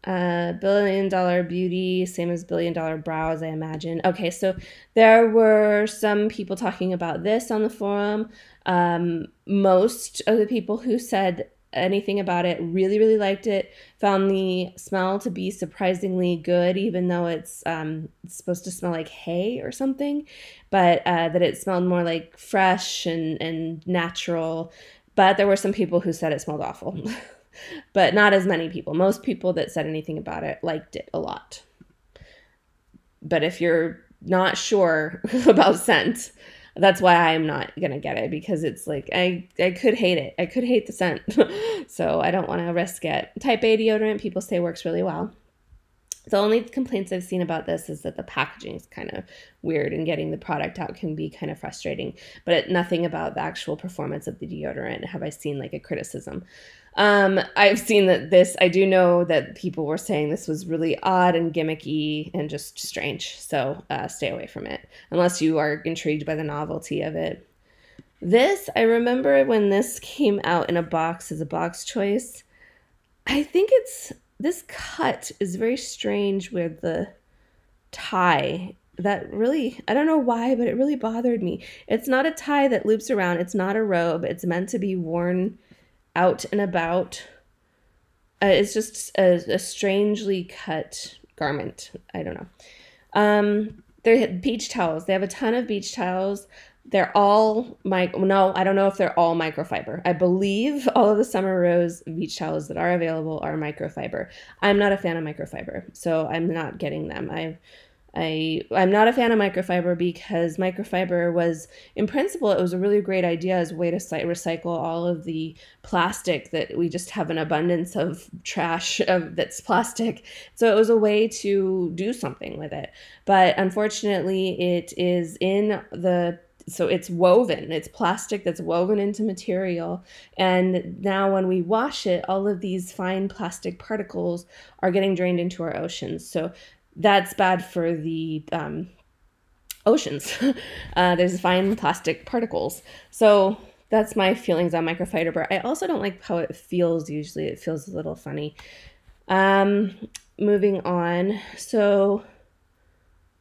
Uh, Billion Dollar Beauty, same as Billion Dollar Brows, I imagine. Okay, so there were some people talking about this on the forum. Um, most of the people who said anything about it really, really liked it, found the smell to be surprisingly good, even though it's, um, it's supposed to smell like hay or something, but uh, that it smelled more like fresh and, and natural. But there were some people who said it smelled awful, but not as many people. Most people that said anything about it liked it a lot. But if you're not sure about scent, that's why I'm not going to get it, because it's like I, I could hate it. I could hate the scent, so I don't want to risk it. Type A deodorant, people say works really well. The only complaints I've seen about this is that the packaging is kind of weird and getting the product out can be kind of frustrating, but it, nothing about the actual performance of the deodorant have I seen like a criticism. Um, I've seen that this, I do know that people were saying this was really odd and gimmicky and just strange, so uh, stay away from it unless you are intrigued by the novelty of it. This, I remember when this came out in a box as a box choice, I think it's... This cut is very strange with the tie. That really, I don't know why, but it really bothered me. It's not a tie that loops around. It's not a robe. It's meant to be worn out and about. Uh, it's just a, a strangely cut garment. I don't know. Um, they have beach towels. They have a ton of beach towels. They're all, my, no, I don't know if they're all microfiber. I believe all of the Summer Rose beach towels that are available are microfiber. I'm not a fan of microfiber, so I'm not getting them. I, I, I'm not a fan of microfiber because microfiber was, in principle, it was a really great idea as a way to recycle all of the plastic that we just have an abundance of trash of, that's plastic. So it was a way to do something with it. But unfortunately, it is in the... So it's woven, it's plastic that's woven into material. And now when we wash it, all of these fine plastic particles are getting drained into our oceans. So that's bad for the um, oceans. uh, there's fine plastic particles. So that's my feelings on microfiber. I also don't like how it feels usually. It feels a little funny. Um, moving on. So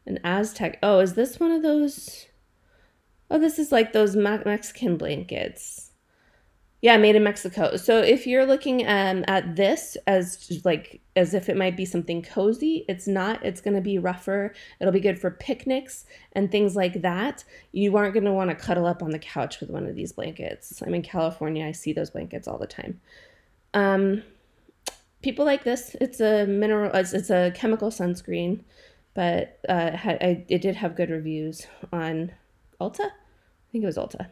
an Aztec. Oh, is this one of those... Oh, this is like those Mexican blankets. Yeah, made in Mexico. So if you're looking um, at this as like as if it might be something cozy, it's not. It's going to be rougher. It'll be good for picnics and things like that. You aren't going to want to cuddle up on the couch with one of these blankets. I'm in California. I see those blankets all the time. Um, people like this. It's a mineral. It's, it's a chemical sunscreen, but uh, I, it did have good reviews on Ulta? I think it was Ulta.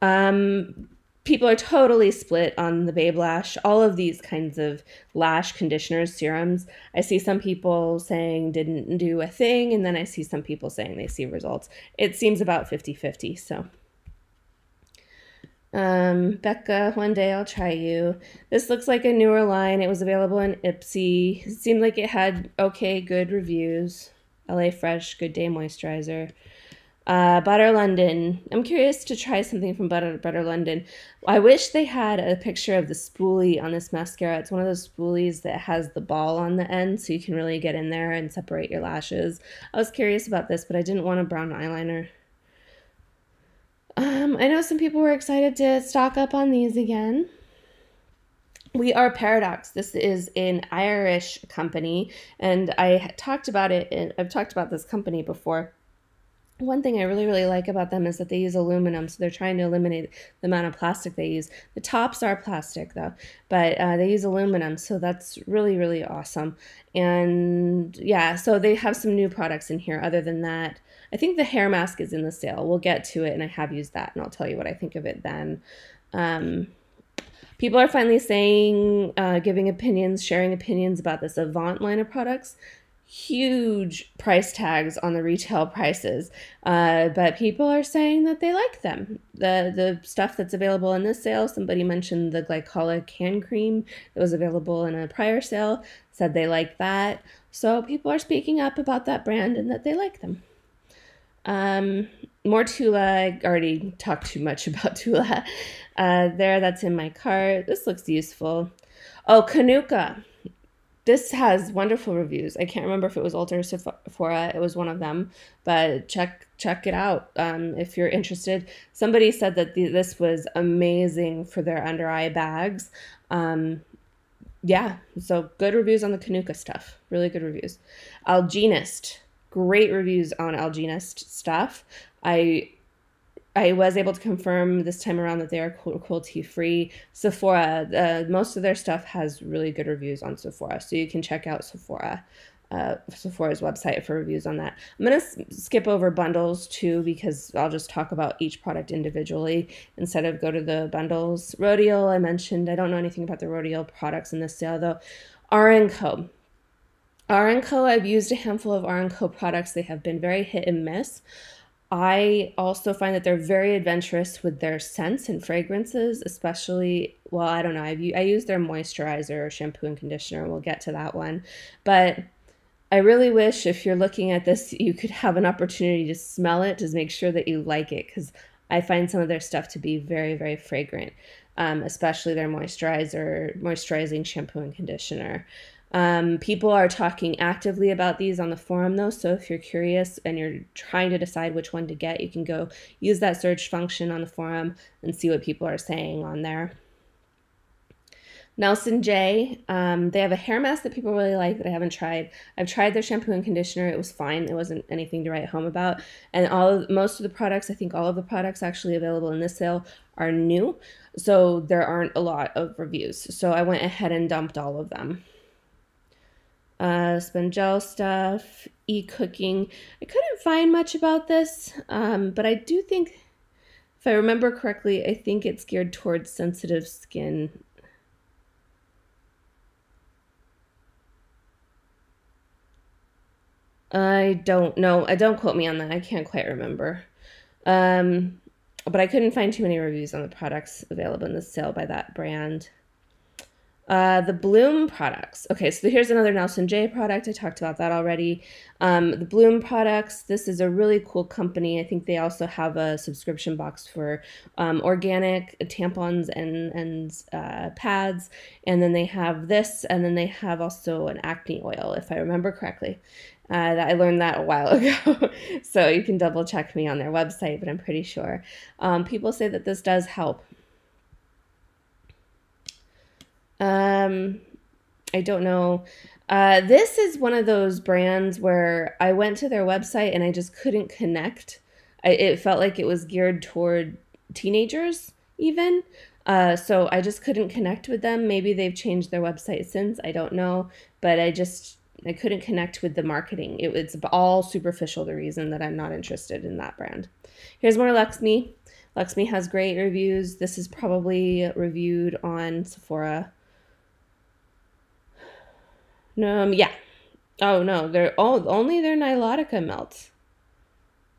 Um, people are totally split on the Babe Lash, all of these kinds of lash conditioners, serums. I see some people saying didn't do a thing, and then I see some people saying they see results. It seems about fifty fifty, so. Um, Becca, one day I'll try you. This looks like a newer line. It was available in Ipsy. It seemed like it had okay, good reviews. L A Fresh, Good Day Moisturizer. Uh, Butter London. I'm curious to try something from Butter, Butter London. I wish they had a picture of the spoolie on this mascara. It's one of those spoolies that has the ball on the end, so you can really get in there and separate your lashes. I was curious about this, but I didn't want a brown eyeliner. Um, I know some people were excited to stock up on these again. We are Paradox. This is an Irish company, and I talked about it. In, I've talked about this company before. One thing I really, really like about them is that they use aluminum, so they're trying to eliminate the amount of plastic they use. The tops are plastic, though, but uh, they use aluminum, so that's really, really awesome. And, yeah, so they have some new products in here other than that. I think the hair mask is in the sale. We'll get to it, and I have used that, and I'll tell you what I think of it then. Um, people are finally saying, uh, giving opinions, sharing opinions about this Avant line of products. Huge price tags on the retail prices, uh, but people are saying that they like them. The the stuff that's available in this sale, somebody mentioned the glycolic hand cream that was available in a prior sale, said they like that. So people are speaking up about that brand and that they like them. Um, more Tula, I already talked too much about Tula. Uh, there, that's in my cart. This looks useful. Oh, Kanuka. This has wonderful reviews. I can't remember if it was Ulta or Sephora. It was one of them, but check check it out um, if you're interested. Somebody said that the, this was amazing for their under eye bags. Um, yeah, so good reviews on the Kanuka stuff. Really good reviews. Algenist, great reviews on Algenist stuff. I. I was able to confirm this time around that they are cruelty free. Sephora, uh, most of their stuff has really good reviews on Sephora, so you can check out Sephora, uh, Sephora's website for reviews on that. I'm gonna skip over bundles too because I'll just talk about each product individually instead of go to the bundles. Rodial, I mentioned. I don't know anything about the Rodial products in this sale though. R and Co. R and Co. I've used a handful of R and Co. products. They have been very hit and miss. I also find that they're very adventurous with their scents and fragrances, especially, well, I don't know, I've, I use their moisturizer or shampoo and conditioner, and we'll get to that one. But I really wish if you're looking at this, you could have an opportunity to smell it, to make sure that you like it, because I find some of their stuff to be very, very fragrant, um, especially their moisturizer, moisturizing shampoo and conditioner. Um, people are talking actively about these on the forum though, so if you're curious and you're trying to decide which one to get, you can go use that search function on the forum and see what people are saying on there. Nelson J, um, they have a hair mask that people really like that I haven't tried. I've tried their shampoo and conditioner. It was fine. It wasn't anything to write home about. And all of, most of the products, I think all of the products actually available in this sale are new, so there aren't a lot of reviews. So I went ahead and dumped all of them. Uh, Sponge Gel stuff, e-cooking. I couldn't find much about this, um, but I do think, if I remember correctly, I think it's geared towards sensitive skin. I don't know. I don't quote me on that. I can't quite remember. Um, but I couldn't find too many reviews on the products available in the sale by that brand. Uh, the Bloom products. Okay, so here's another Nelson J product. I talked about that already. Um, the Bloom products, this is a really cool company. I think they also have a subscription box for um, organic tampons and, and uh, pads. And then they have this, and then they have also an acne oil, if I remember correctly. Uh, I learned that a while ago, so you can double check me on their website, but I'm pretty sure. Um, people say that this does help. Um, I don't know. Uh, this is one of those brands where I went to their website and I just couldn't connect. I, it felt like it was geared toward teenagers even. Uh, so I just couldn't connect with them. Maybe they've changed their website since, I don't know, but I just, I couldn't connect with the marketing. It, it's all superficial, the reason that I'm not interested in that brand. Here's more Luxme. Luxme has great reviews. This is probably reviewed on Sephora. Um, yeah. Oh, no. They're all, only their Nilotica melt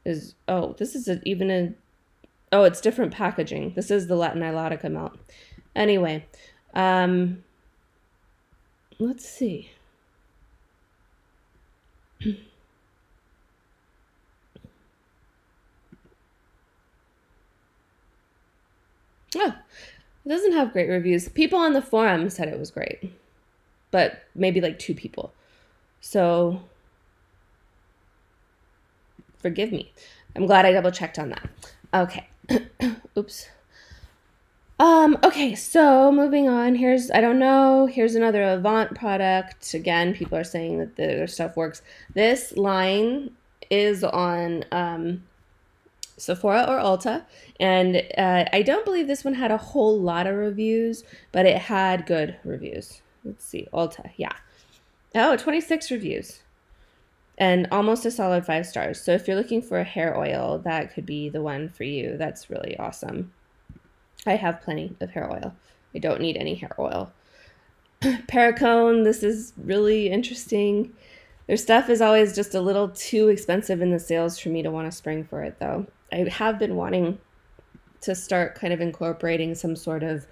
is... Oh, this is a, even a... Oh, it's different packaging. This is the Nilotica melt. Anyway. Um, let's see. Oh, it doesn't have great reviews. People on the forum said it was great. But maybe like two people. So forgive me. I'm glad I double checked on that. Okay. Oops. Um, okay, so moving on. Here's, I don't know, here's another Avant product. Again, people are saying that their stuff works. This line is on um, Sephora or Ulta, and uh, I don't believe this one had a whole lot of reviews, but it had good reviews. Let's see, Ulta, yeah. Oh, twenty-six reviews and almost a solid five stars. So if you're looking for a hair oil, that could be the one for you. That's really awesome. I have plenty of hair oil. I don't need any hair oil. Perricone, this is really interesting. Their stuff is always just a little too expensive in the sales for me to want to spring for it, though. I have been wanting to start kind of incorporating some sort of,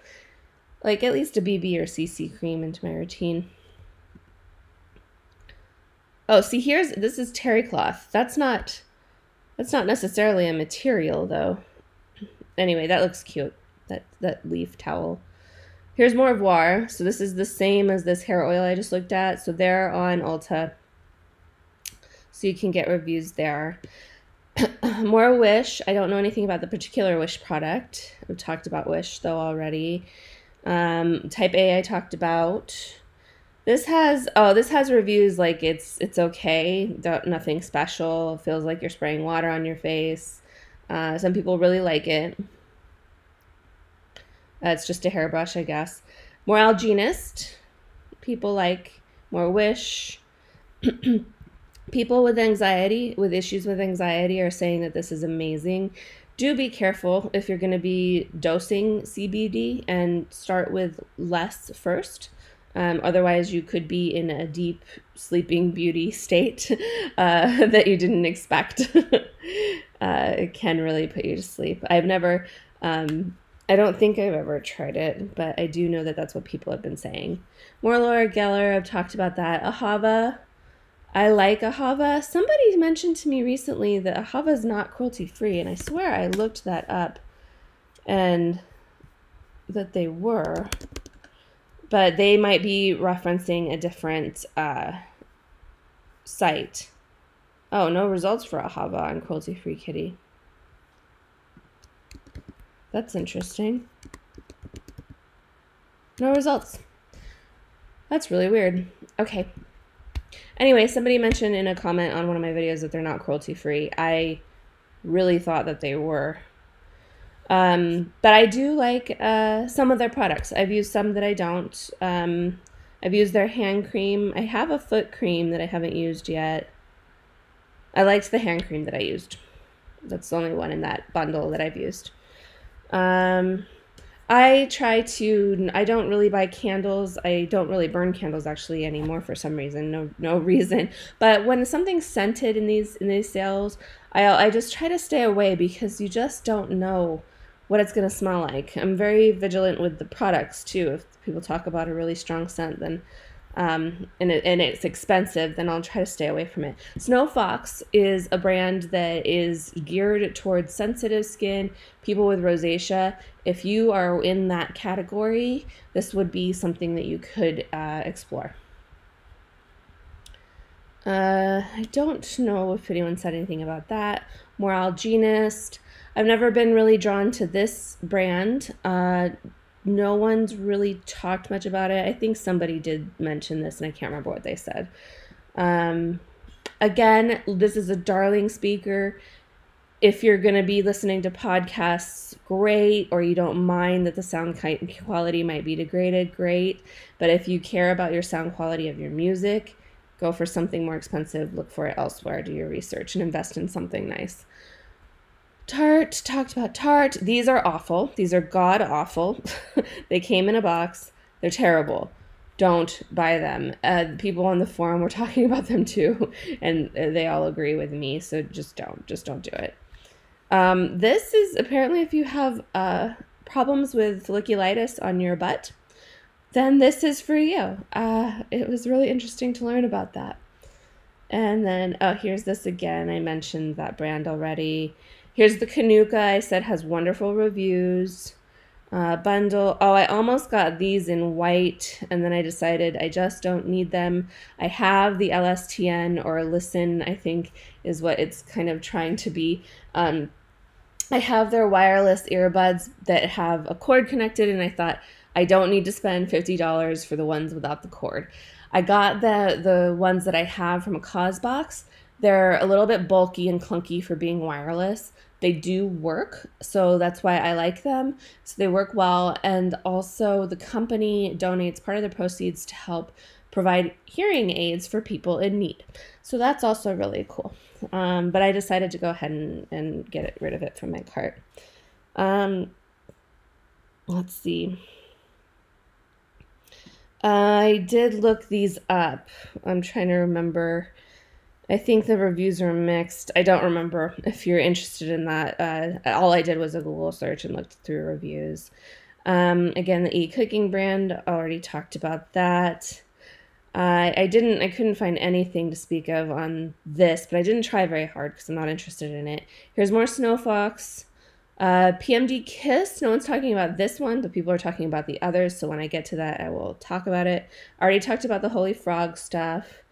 like, at least a B B or C C cream into my routine. Oh, see, here's, this is terry cloth. That's not, that's not necessarily a material, though. Anyway, that looks cute, that, that leaf towel. Here's Au Revoir. So this is the same as this hair oil I just looked at. So they're on Ulta, so you can get reviews there. More Wish. I don't know anything about the particular Wish product. I've talked about Wish, though, already. Um, Type A I talked about. This has, oh, this has reviews like it's it's okay, don't, nothing special, it feels like you're spraying water on your face. Uh, some people really like it. Uh, it's just a hairbrush, I guess. More Algenist, people like. More Wish. People with anxiety, with issues with anxiety, are saying that this is amazing. Do be careful if you're going to be dosing C B D, and start with less first. Um, otherwise, you could be in a deep sleeping beauty state uh, that you didn't expect. uh, it can really put you to sleep. I've never, um, I don't think I've ever tried it, but I do know that that's what people have been saying. More Laura Geller, I've talked about that. Ahava, I like Ahava. Somebody mentioned to me recently that Ahava is not cruelty free, and I swear I looked that up and that they were. But they might be referencing a different uh, site. Oh, no results for Ahava on Cruelty Free Kitty. That's interesting. No results. That's really weird. Okay. Anyway, somebody mentioned in a comment on one of my videos that they're not cruelty free. I really thought that they were. Um, but I do like uh, some of their products. I've used some that I don't. Um, I've used their hand cream. I have a foot cream that I haven't used yet. I liked the hand cream that I used. That's the only one in that bundle that I've used. Um, I try to, I don't really buy candles. I don't really burn candles actually anymore for some reason. No, no reason. But when something's scented in these, in these sales, I, I just try to stay away, because you just don't know what it's going to smell like. I'm very vigilant with the products too. If people talk about a really strong scent, then um, and, it, and it's expensive, then I'll try to stay away from it. Snow Fox is a brand that is geared towards sensitive skin, people with rosacea. If you are in that category, this would be something that you could uh, explore. Uh, I don't know if anyone said anything about that. More Algenist. I've never been really drawn to this brand. Uh, no one's really talked much about it. I think somebody did mention this, and I can't remember what they said. Um, again, this is a darling speaker. If you're going to be listening to podcasts, great. Or you don't mind that the sound quality might be degraded, great. But if you care about your sound quality of your music, go for something more expensive. Look for it elsewhere. Do your research and invest in something nice. Tarte, talked about Tarte. These are awful. These are god awful. They came in a box. They're terrible. Don't buy them. Uh, people on the forum were talking about them too, and they all agree with me. So just don't, just don't do it. Um, this is apparently if you have uh, problems with folliculitis on your butt, then this is for you. Uh, it was really interesting to learn about that. And then, oh, here's this again. I mentioned that brand already. Here's the Kanuka, I said has wonderful reviews. Uh, bundle. Oh, I almost got these in white, and then I decided I just don't need them. I have the L S T N, or Listen, I think is what it's kind of trying to be. Um, I have their wireless earbuds that have a cord connected, and I thought, I don't need to spend fifty dollars for the ones without the cord. I got the, the ones that I have from a Cause box. They're a little bit bulky and clunky for being wireless, They do work, so that's why I like them. So they work well, and also the company donates part of the proceeds to help provide hearing aids for people in need. So that's also really cool. Um, but I decided to go ahead and, and get it, rid of it from my cart. Um, let's see. I did look these up. I'm trying to remember. I think the reviews are mixed. I don't remember. If you're interested in that, uh, all I did was a Google search and looked through reviews. Um, again, the e-cooking brand, already talked about that. Uh, I didn't, I couldn't find anything to speak of on this, but I didn't try very hard because I'm not interested in it. Here's more Snow Fox. Uh, P M D Kiss, no one's talking about this one, but people are talking about the others, so when I get to that, I will talk about it. I already talked about the Holifrog stuff.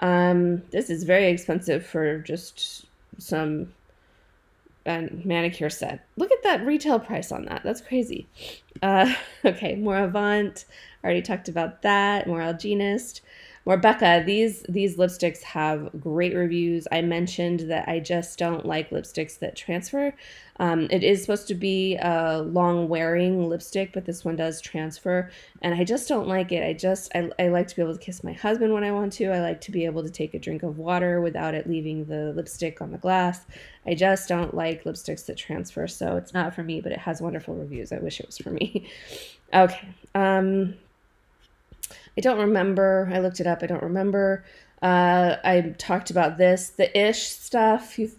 Um, this is very expensive for just some uh, manicure set. Look at that retail price on that. That's crazy. Uh, okay, more Avant. Already talked about that. More Algenist. More Becca. These, these lipsticks have great reviews. I mentioned that I just don't like lipsticks that transfer. Um, it is supposed to be a long-wearing lipstick, but this one does transfer, and I just don't like it. I just, I, I like to be able to kiss my husband when I want to. I like to be able to take a drink of water without it leaving the lipstick on the glass. I just don't like lipsticks that transfer, so it's not for me, but it has wonderful reviews. I wish it was for me. Okay. Um, I don't remember. I looked it up. I don't remember. Uh, I talked about this. The Ish stuff, you've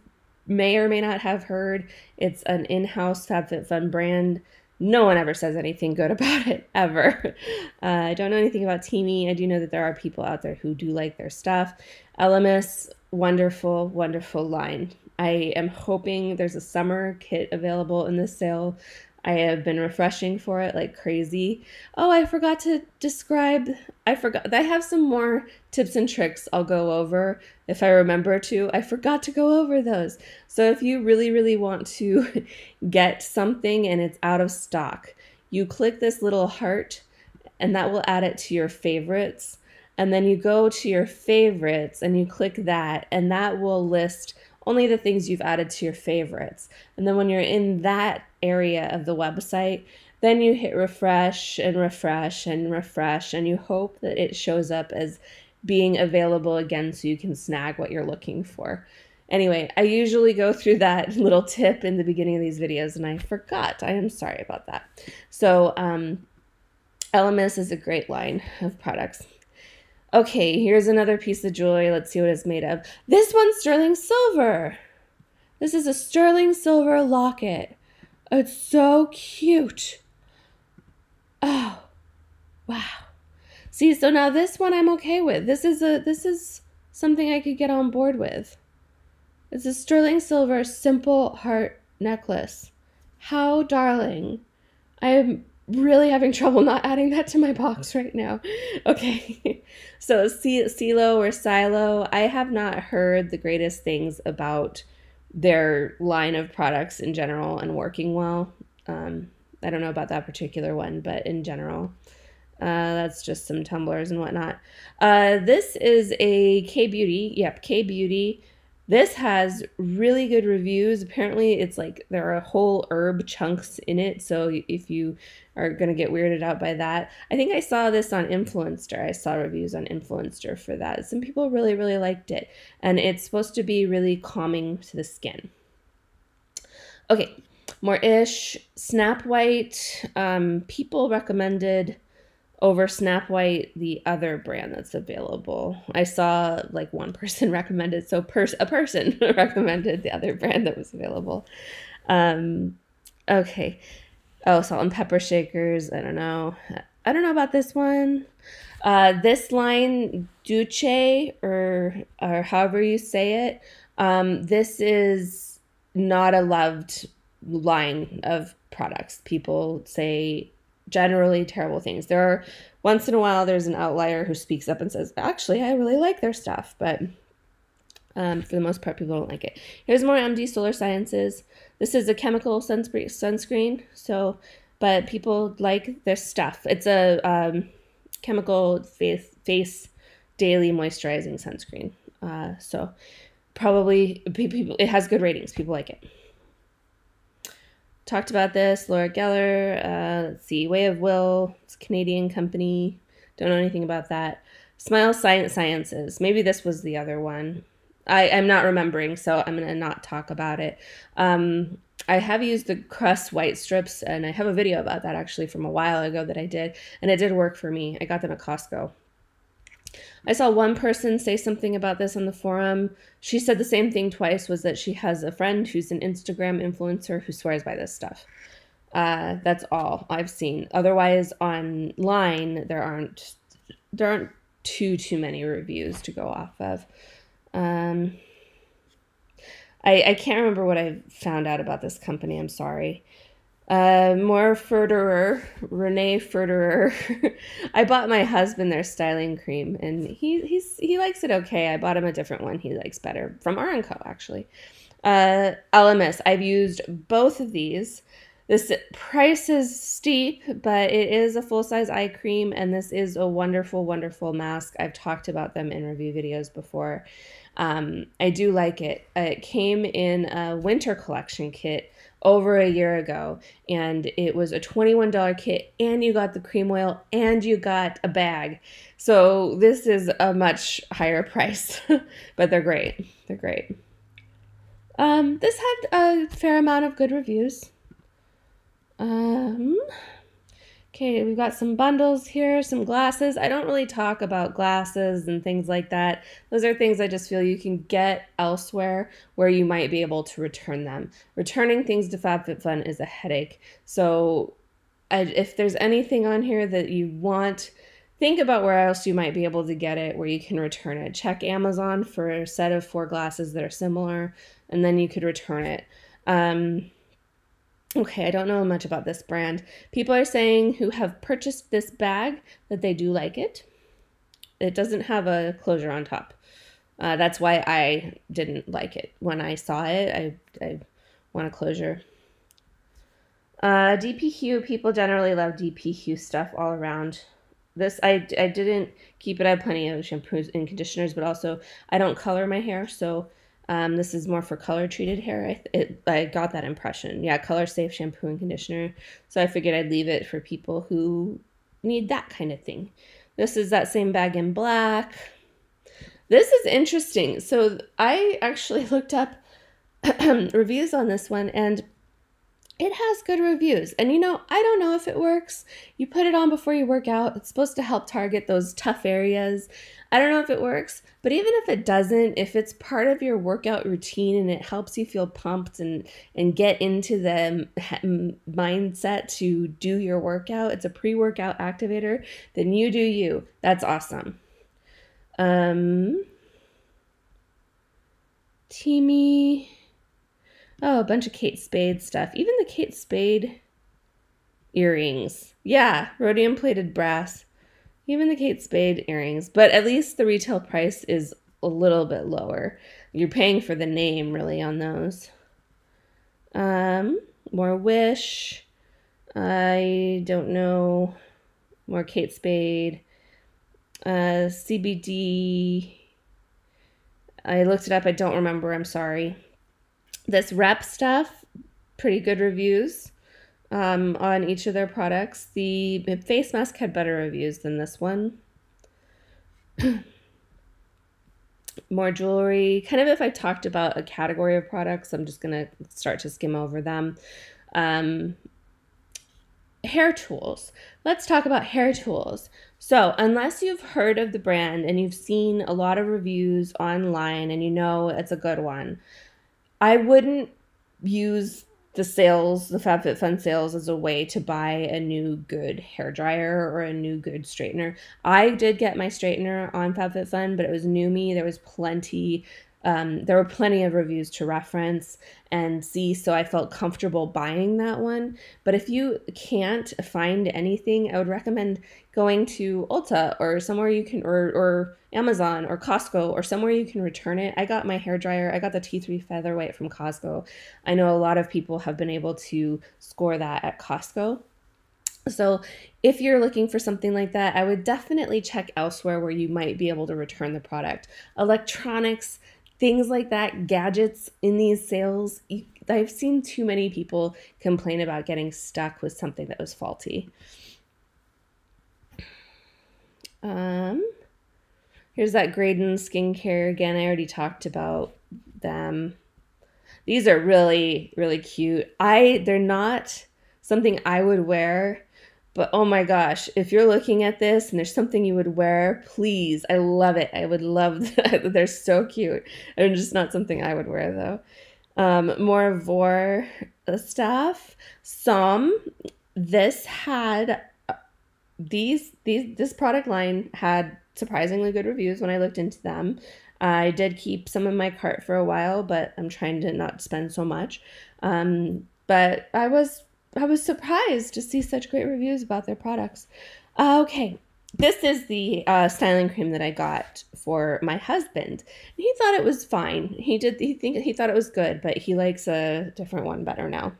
may or may not have heard. It's an in-house FabFitFun brand. No one ever says anything good about it, ever. Uh, I don't know anything about Teami. I do know that there are people out there who do like their stuff. Elemis, wonderful, wonderful line. I am hoping there's a summer kit available in the sale. I have been refreshing for it like crazy. Oh, I forgot to describe. I forgot. I have some more tips and tricks I'll go over if I remember to. I forgot to go over those. So if you really, really want to get something and it's out of stock, you click this little heart and that will add it to your favorites. And then you go to your favorites and you click that, and that will list only the things you've added to your favorites. And then when you're in that area of the website, then you hit refresh and refresh and refresh, and you hope that it shows up as being available again so you can snag what you're looking for. Anyway, I usually go through that little tip in the beginning of these videos, and I forgot. I am sorry about that. So um, Elemis is a great line of products. Okay, here's another piece of jewelry. Let's see what it's made of. This one's sterling silver. This is a sterling silver locket. It's so cute. Oh, wow. See, so now this one I'm okay with. This is a this is something I could get on board with. It's a sterling silver simple heart necklace. How darling. I'm really having trouble not adding that to my box right now. Okay, so Silo or Silo, I have not heard the greatest things about their line of products in general and working well. Um, I don't know about that particular one, but in general, uh, that's just some tumblers and whatnot. Uh, this is a K-Beauty. Yep, K-Beauty. This has really good reviews. Apparently, it's like there are whole herb chunks in it, so if you are going to get weirded out by that. I think I saw this on Influenster. I saw reviews on Influenster for that. Some people really, really liked it, and it's supposed to be really calming to the skin. Okay, more Ish. Snap White. Um, people recommended over Snap White, the other brand that's available. I saw like one person recommended, so pers a person recommended the other brand that was available. Um, okay. Oh, salt and pepper shakers. I don't know. I don't know about this one. Uh, this line, Duce, or, or however you say it, um, this is not a loved line of products. People say generally terrible things. There are, once in a while, there's an outlier who speaks up and says, actually, I really like their stuff, but um, for the most part, people don't like it. Here's more M D Solar Sciences. This is a chemical sunscreen, sunscreen so, but people like their stuff. It's a um, chemical face, face daily moisturizing sunscreen. Uh, so probably people, it has good ratings. People like it. Talked about this. Laura Geller. Uh, let's see. Way of Will. It's a Canadian company. Don't know anything about that. Smile Science Sciences. Maybe this was the other one. I, I'm not remembering, so I'm going to not talk about it. Um, I have used the Crust White Strips, and I have a video about that actually from a while ago that I did, and it did work for me. I got them at Costco. I saw one person say something about this on the forum. She said the same thing twice, was that she has a friend who's an Instagram influencer who swears by this stuff. Uh, that's all I've seen. Otherwise, online, there aren't, there aren't too, too many reviews to go off of. Um, I, I can't remember what I found out about this company. I'm sorry. Uh, more Furterer, Renee Furterer. I bought my husband their styling cream, and he he's he likes it okay. I bought him a different one he likes better from R and Co actually. Uh, Elemis. I've used both of these. This price is steep, but it is a full size eye cream, and this is a wonderful, wonderful mask. I've talked about them in review videos before. Um, I do like it. It came in a winter collection kit over a year ago, and it was a twenty-one dollar kit, and you got the cream oil and you got a bag. So this is a much higher price, but they're great. They're great. Um, this had a fair amount of good reviews. Um, okay, we've got some bundles here, some glasses. I don't really talk about glasses and things like that. Those are things I just feel you can get elsewhere where you might be able to return them. Returning things to FabFitFun is a headache. So I, if there's anything on here that you want, think about where else you might be able to get it, where you can return it. Check Amazon for a set of four glasses that are similar, and then you could return it. Um... Okay, I don't know much about this brand. People are saying who have purchased this bag that they do like it. It doesn't have a closure on top. Uh, that's why I didn't like it. When I saw it, I, I want a closure. Uh, D P Hue, people generally love D P Hue stuff all around. This, I, I didn't keep it. I have plenty of shampoos and conditioners, but also I don't color my hair, so... Um, this is more for color-treated hair. I, it, I got that impression. Yeah, color-safe shampoo and conditioner. So I figured I'd leave it for people who need that kind of thing. This is that same bag in black. This is interesting. So I actually looked up reviews on this one, and it has good reviews. And, you know, I don't know if it works. You put it on before you work out. It's supposed to help target those tough areas. I don't know if it works, but even if it doesn't, if it's part of your workout routine and it helps you feel pumped and, and get into the mindset to do your workout, it's a pre-workout activator, then you do you. That's awesome. Um, Teami. Oh, a bunch of Kate Spade stuff. Even the Kate Spade earrings. Yeah, rhodium plated brass. Even the Kate Spade earrings, but at least the retail price is a little bit lower. You're paying for the name, really, on those. Um, more Wish. I don't know. More Kate Spade. Uh, C B D. I looked it up. I don't remember. I'm sorry. This Rep stuff, pretty good reviews. Um, on each of their products. The face mask had better reviews than this one. More jewelry. Kind of if I talked about a category of products, I'm just going to start to skim over them. Um, hair tools. Let's talk about hair tools. So unless you've heard of the brand and you've seen a lot of reviews online and you know it's a good one, I wouldn't use the sales, the FabFitFun sales, as a way to buy a new good hairdryer or a new good straightener. I did get my straightener on FabFitFun, but it was new me. There was plenty, um, there were plenty of reviews to reference and see, so I felt comfortable buying that one. But if you can't find anything, I would recommend going to Ulta or somewhere you can, or, or Amazon or Costco or somewhere you can return it. I got my hairdryer. I got the T three Featherweight from Costco. I know a lot of people have been able to score that at Costco. So if you're looking for something like that, I would definitely check elsewhere where you might be able to return the product. Electronics, things like that, gadgets in these sales, I've seen too many people complain about getting stuck with something that was faulty. Um, here's that Graydon skincare again. I already talked about them. These are really, really cute. I they're not something I would wear, but oh my gosh, if you're looking at this and there's something you would wear, please, I love it. I would love that. They're so cute. And just not something I would wear though. Um, more Vore stuff. Some, this had, these, these, this product line had surprisingly good reviews when I looked into them. I did keep some in my cart for a while, but I'm trying to not spend so much. Um, but I was, I was surprised to see such great reviews about their products. Uh, okay. This is the uh, styling cream that I got for my husband. He thought it was fine. He did. He think he thought it was good, but he likes a different one better now.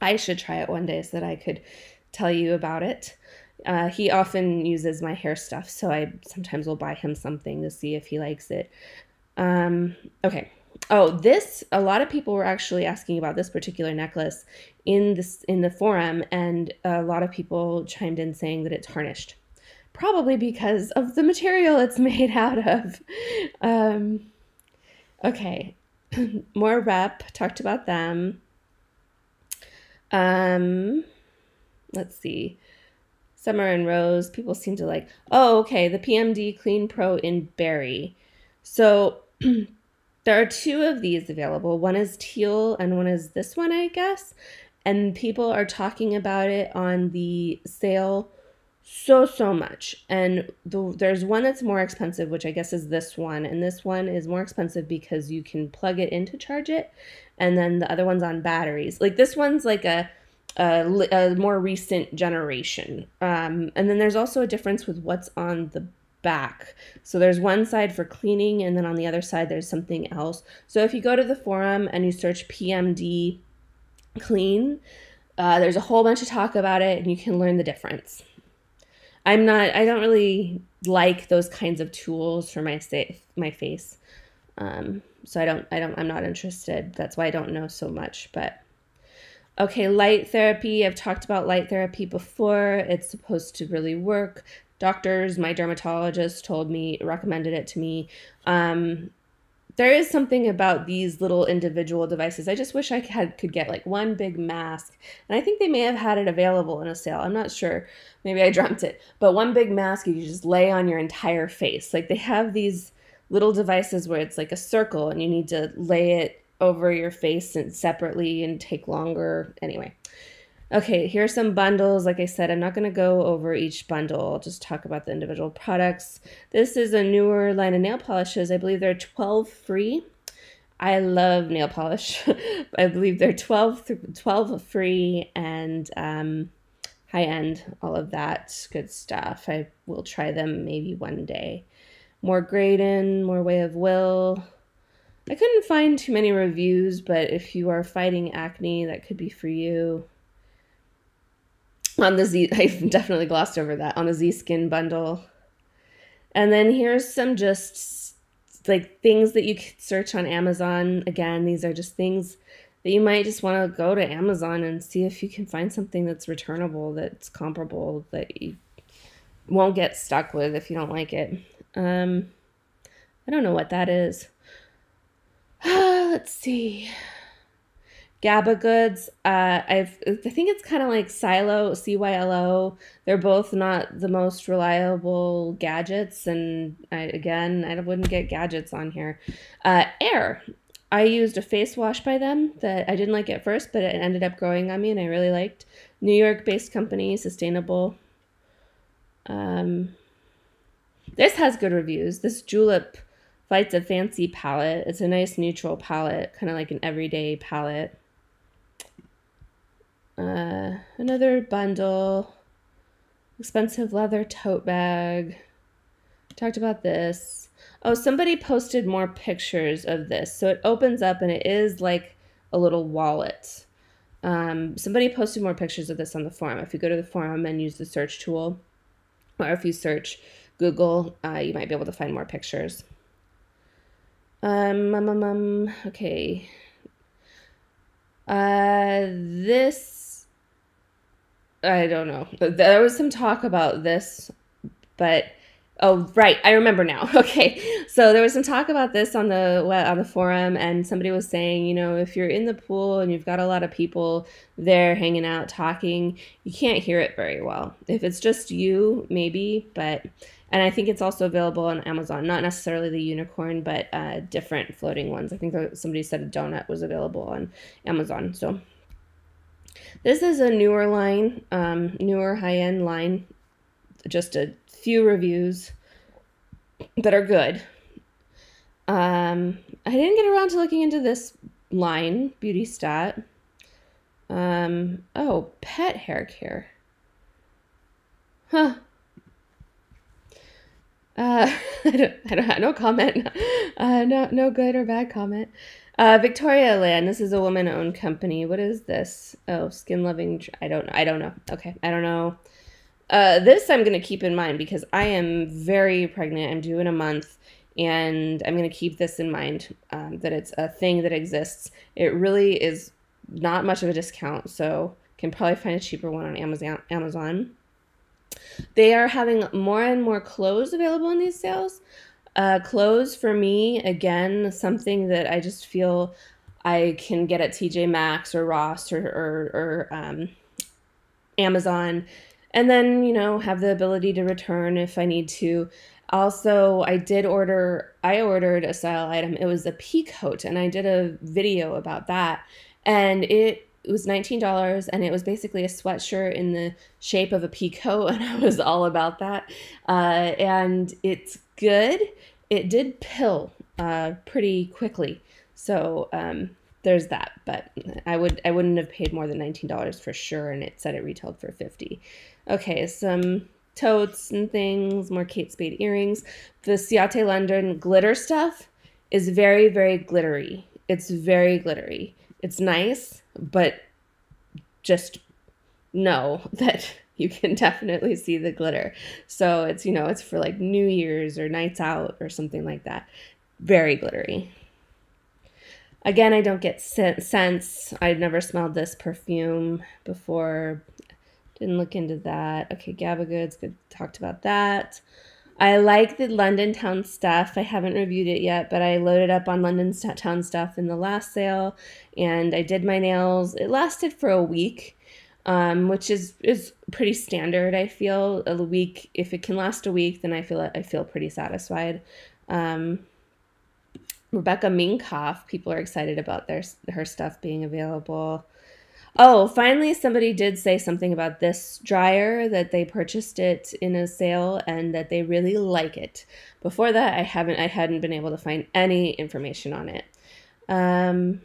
I should try it one day so that I could tell you about it. Uh, he often uses my hair stuff, so I sometimes will buy him something to see if he likes it. Um, okay. Oh, this. A lot of people were actually asking about this particular necklace in this in the forum, and a lot of people chimed in saying that it's tarnished. Probably because of the material it's made out of. Um, okay, more rep, talked about them. Um, let's see, Summer and Rose, people seem to like, oh, okay, the P M D Clean Pro in Berry. So there are two of these available. One is teal and one is this one, I guess. And people are talking about it on the sale so so much, and the, there's one that's more expensive, which I guess is this one, and this one is more expensive because you can plug it in to charge it, and then the other one's on batteries. Like this one's like a a, a more recent generation, um, and then there's also a difference with what's on the back. So there's one side for cleaning, and then on the other side there's something else. So if you go to the forum and you search P M D Clean, uh, there's a whole bunch of talk about it, and you can learn the difference. I'm not, I don't really like those kinds of tools for my my face. Um, so I don't, I don't, I'm not interested. That's why I don't know so much, but okay. Light therapy. I've talked about light therapy before. It's supposed to really work. Doctors, my dermatologist told me, recommended it to me. Um, There is something about these little individual devices. I just wish I had, could get like one big mask. And I think they may have had it available in a sale. I'm not sure. Maybe I dreamt it. But one big mask you just lay on your entire face. Like they have these little devices where it's like a circle and you need to lay it over your face and separately and take longer. Anyway. Okay, here are some bundles. Like I said, I'm not going to go over each bundle. I'll just talk about the individual products. This is a newer line of nail polishes. I believe they're twelve free. I love nail polish. I believe they're twelve, twelve free and um, high-end, all of that good stuff. I will try them maybe one day. More Graydon, more Way of Will. I couldn't find too many reviews, but if you are fighting acne, that could be for you. On the Z, I've definitely glossed over that, on the Z Skin bundle. And then here's some just like things that you could search on Amazon. Again, these are just things that you might just want to go to Amazon and see if you can find something that's returnable, that's comparable, that you won't get stuck with if you don't like it. Um, I don't know what that is. Let's see. Gabba Goods, uh, I've, I think it's kind of like Silo, C Y L O. They're both not the most reliable gadgets. And I, again, I wouldn't get gadgets on here. Uh, Air, I used a face wash by them that I didn't like at first, but it ended up growing on me and I really liked. New York-based company, sustainable. Um, this has good reviews. This Julep Flights of Fancy palette. It's a nice neutral palette, kind of like an everyday palette. Uh, another bundle, expensive leather tote bag. Talked about this. Oh, somebody posted more pictures of this. So it opens up and it is like a little wallet. Um, somebody posted more pictures of this on the forum. If you go to the forum and use the search tool, or if you search Google, uh, you might be able to find more pictures. Um, um, um, okay. Uh, this, I don't know. There was some talk about this, but, oh, right, I remember now. Okay, so there was some talk about this on the on the forum, and somebody was saying, you know, if you're in the pool and you've got a lot of people there hanging out talking, you can't hear it very well. If it's just you, maybe, but... And I think it's also available on Amazon, not necessarily the unicorn, but uh, different floating ones. I think somebody said a donut was available on Amazon. So this is a newer line, um, newer high-end line, just a few reviews that are good. Um, I didn't get around to looking into this line, Beauty Stat. Um, oh, pet hair care. Huh. Uh, I don't, I don't have no comment. Uh, no, no good or bad comment. Uh, Victoria Land. This is a woman-owned company. What is this? Oh, skin loving. I don't. I don't know. Okay, I don't know. Uh, this I'm gonna keep in mind because I am very pregnant. I'm due in a month, and I'm gonna keep this in mind um, that it's a thing that exists. It really is not much of a discount, so can probably find a cheaper one on Amazon. Amazon. They are having more and more clothes available in these sales. Uh, clothes for me, again, something that I just feel I can get at T J Maxx or Ross or, or, or um, Amazon. And then, you know, have the ability to return if I need to. Also, I did order, I ordered a style item. It was a pea coat, and I did a video about that. And it It was nineteen dollars, and it was basically a sweatshirt in the shape of a pea coat, and I was all about that. Uh, and it's good. It did pill uh, pretty quickly, so um, there's that. But I would I wouldn't have paid more than nineteen dollars for sure, and it said it retailed for fifty dollars. Okay, some totes and things, more Kate Spade earrings. The Ciaté London glitter stuff is very very glittery. It's very glittery. It's nice, but just know that you can definitely see the glitter. So it's, you know, it's for like New Year's or nights out or something like that. Very glittery. Again, I don't get scents. I've never smelled this perfume before. Didn't look into that. Okay, Gabba Goods, good, talked about that. I like the London Town stuff. I haven't reviewed it yet, but I loaded up on London Town stuff in the last sale, and I did my nails. It lasted for a week, um, which is is pretty standard. I feel a week. If it can last a week, then I feel I feel pretty satisfied. Um, Rebecca Minkoff. People are excited about their her stuff being available. Oh, finally, somebody did say something about this dryer, that they purchased it in a sale and that they really like it. Before that, I haven't, I hadn't been able to find any information on it. Um,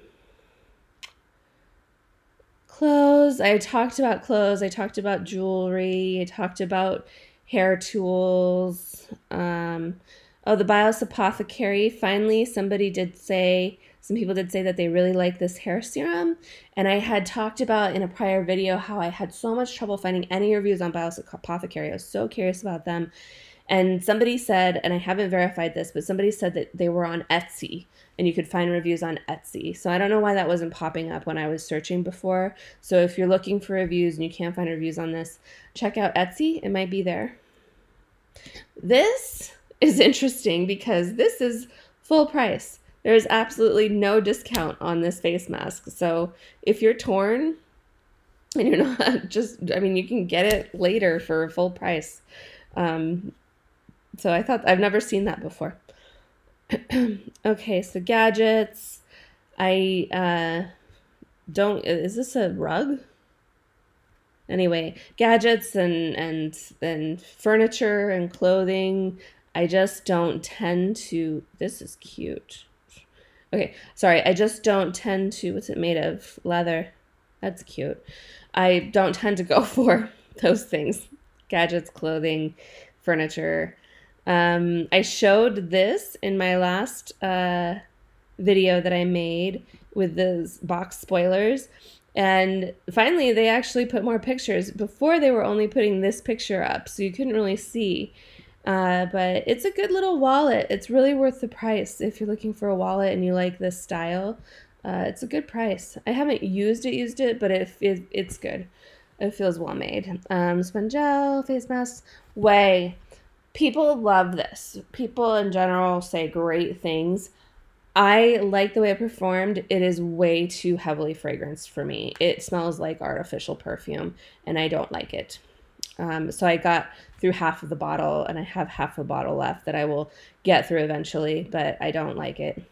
clothes. I talked about clothes. I talked about jewelry. I talked about hair tools. Um, oh, the Bios Apothecary. Finally, somebody did say... Some people did say that they really like this hair serum, and I had talked about in a prior video how I had so much trouble finding any reviews on Bios Apothecary. I was so curious about them, and somebody said, and I haven't verified this, but somebody said that they were on Etsy, and you could find reviews on Etsy. So I don't know why that wasn't popping up when I was searching before. So if you're looking for reviews and you can't find reviews on this, check out Etsy. It might be there. This is interesting because this is full price. There is absolutely no discount on this face mask. So if you're torn and you're not just, I mean, you can get it later for full price. Um, so I thought, I've never seen that before. Okay, so gadgets. I uh, don't, is this a rug? Anyway, gadgets and, and, and furniture and clothing. I just don't tend to, this is cute. Okay, sorry, I just don't tend to, what's it made of? Leather. That's cute. I don't tend to go for those things. Gadgets, clothing, furniture. Um, I showed this in my last uh, video that I made with the box spoilers. And finally, they actually put more pictures. Before, they were only putting this picture up, so you couldn't really see. Uh, but it's a good little wallet. It's really worth the price if you're looking for a wallet and you like this style. Uh, it's a good price. I haven't used it, used it, but it, it it's good. It feels well made. Um, Sponge Gel, face mask, whey. People love this. People in general say great things. I like the way it performed. It is way too heavily fragranced for me. It smells like artificial perfume, and I don't like it. Um, so I got through half of the bottle, and I have half a bottle left that I will get through eventually, but I don't like it.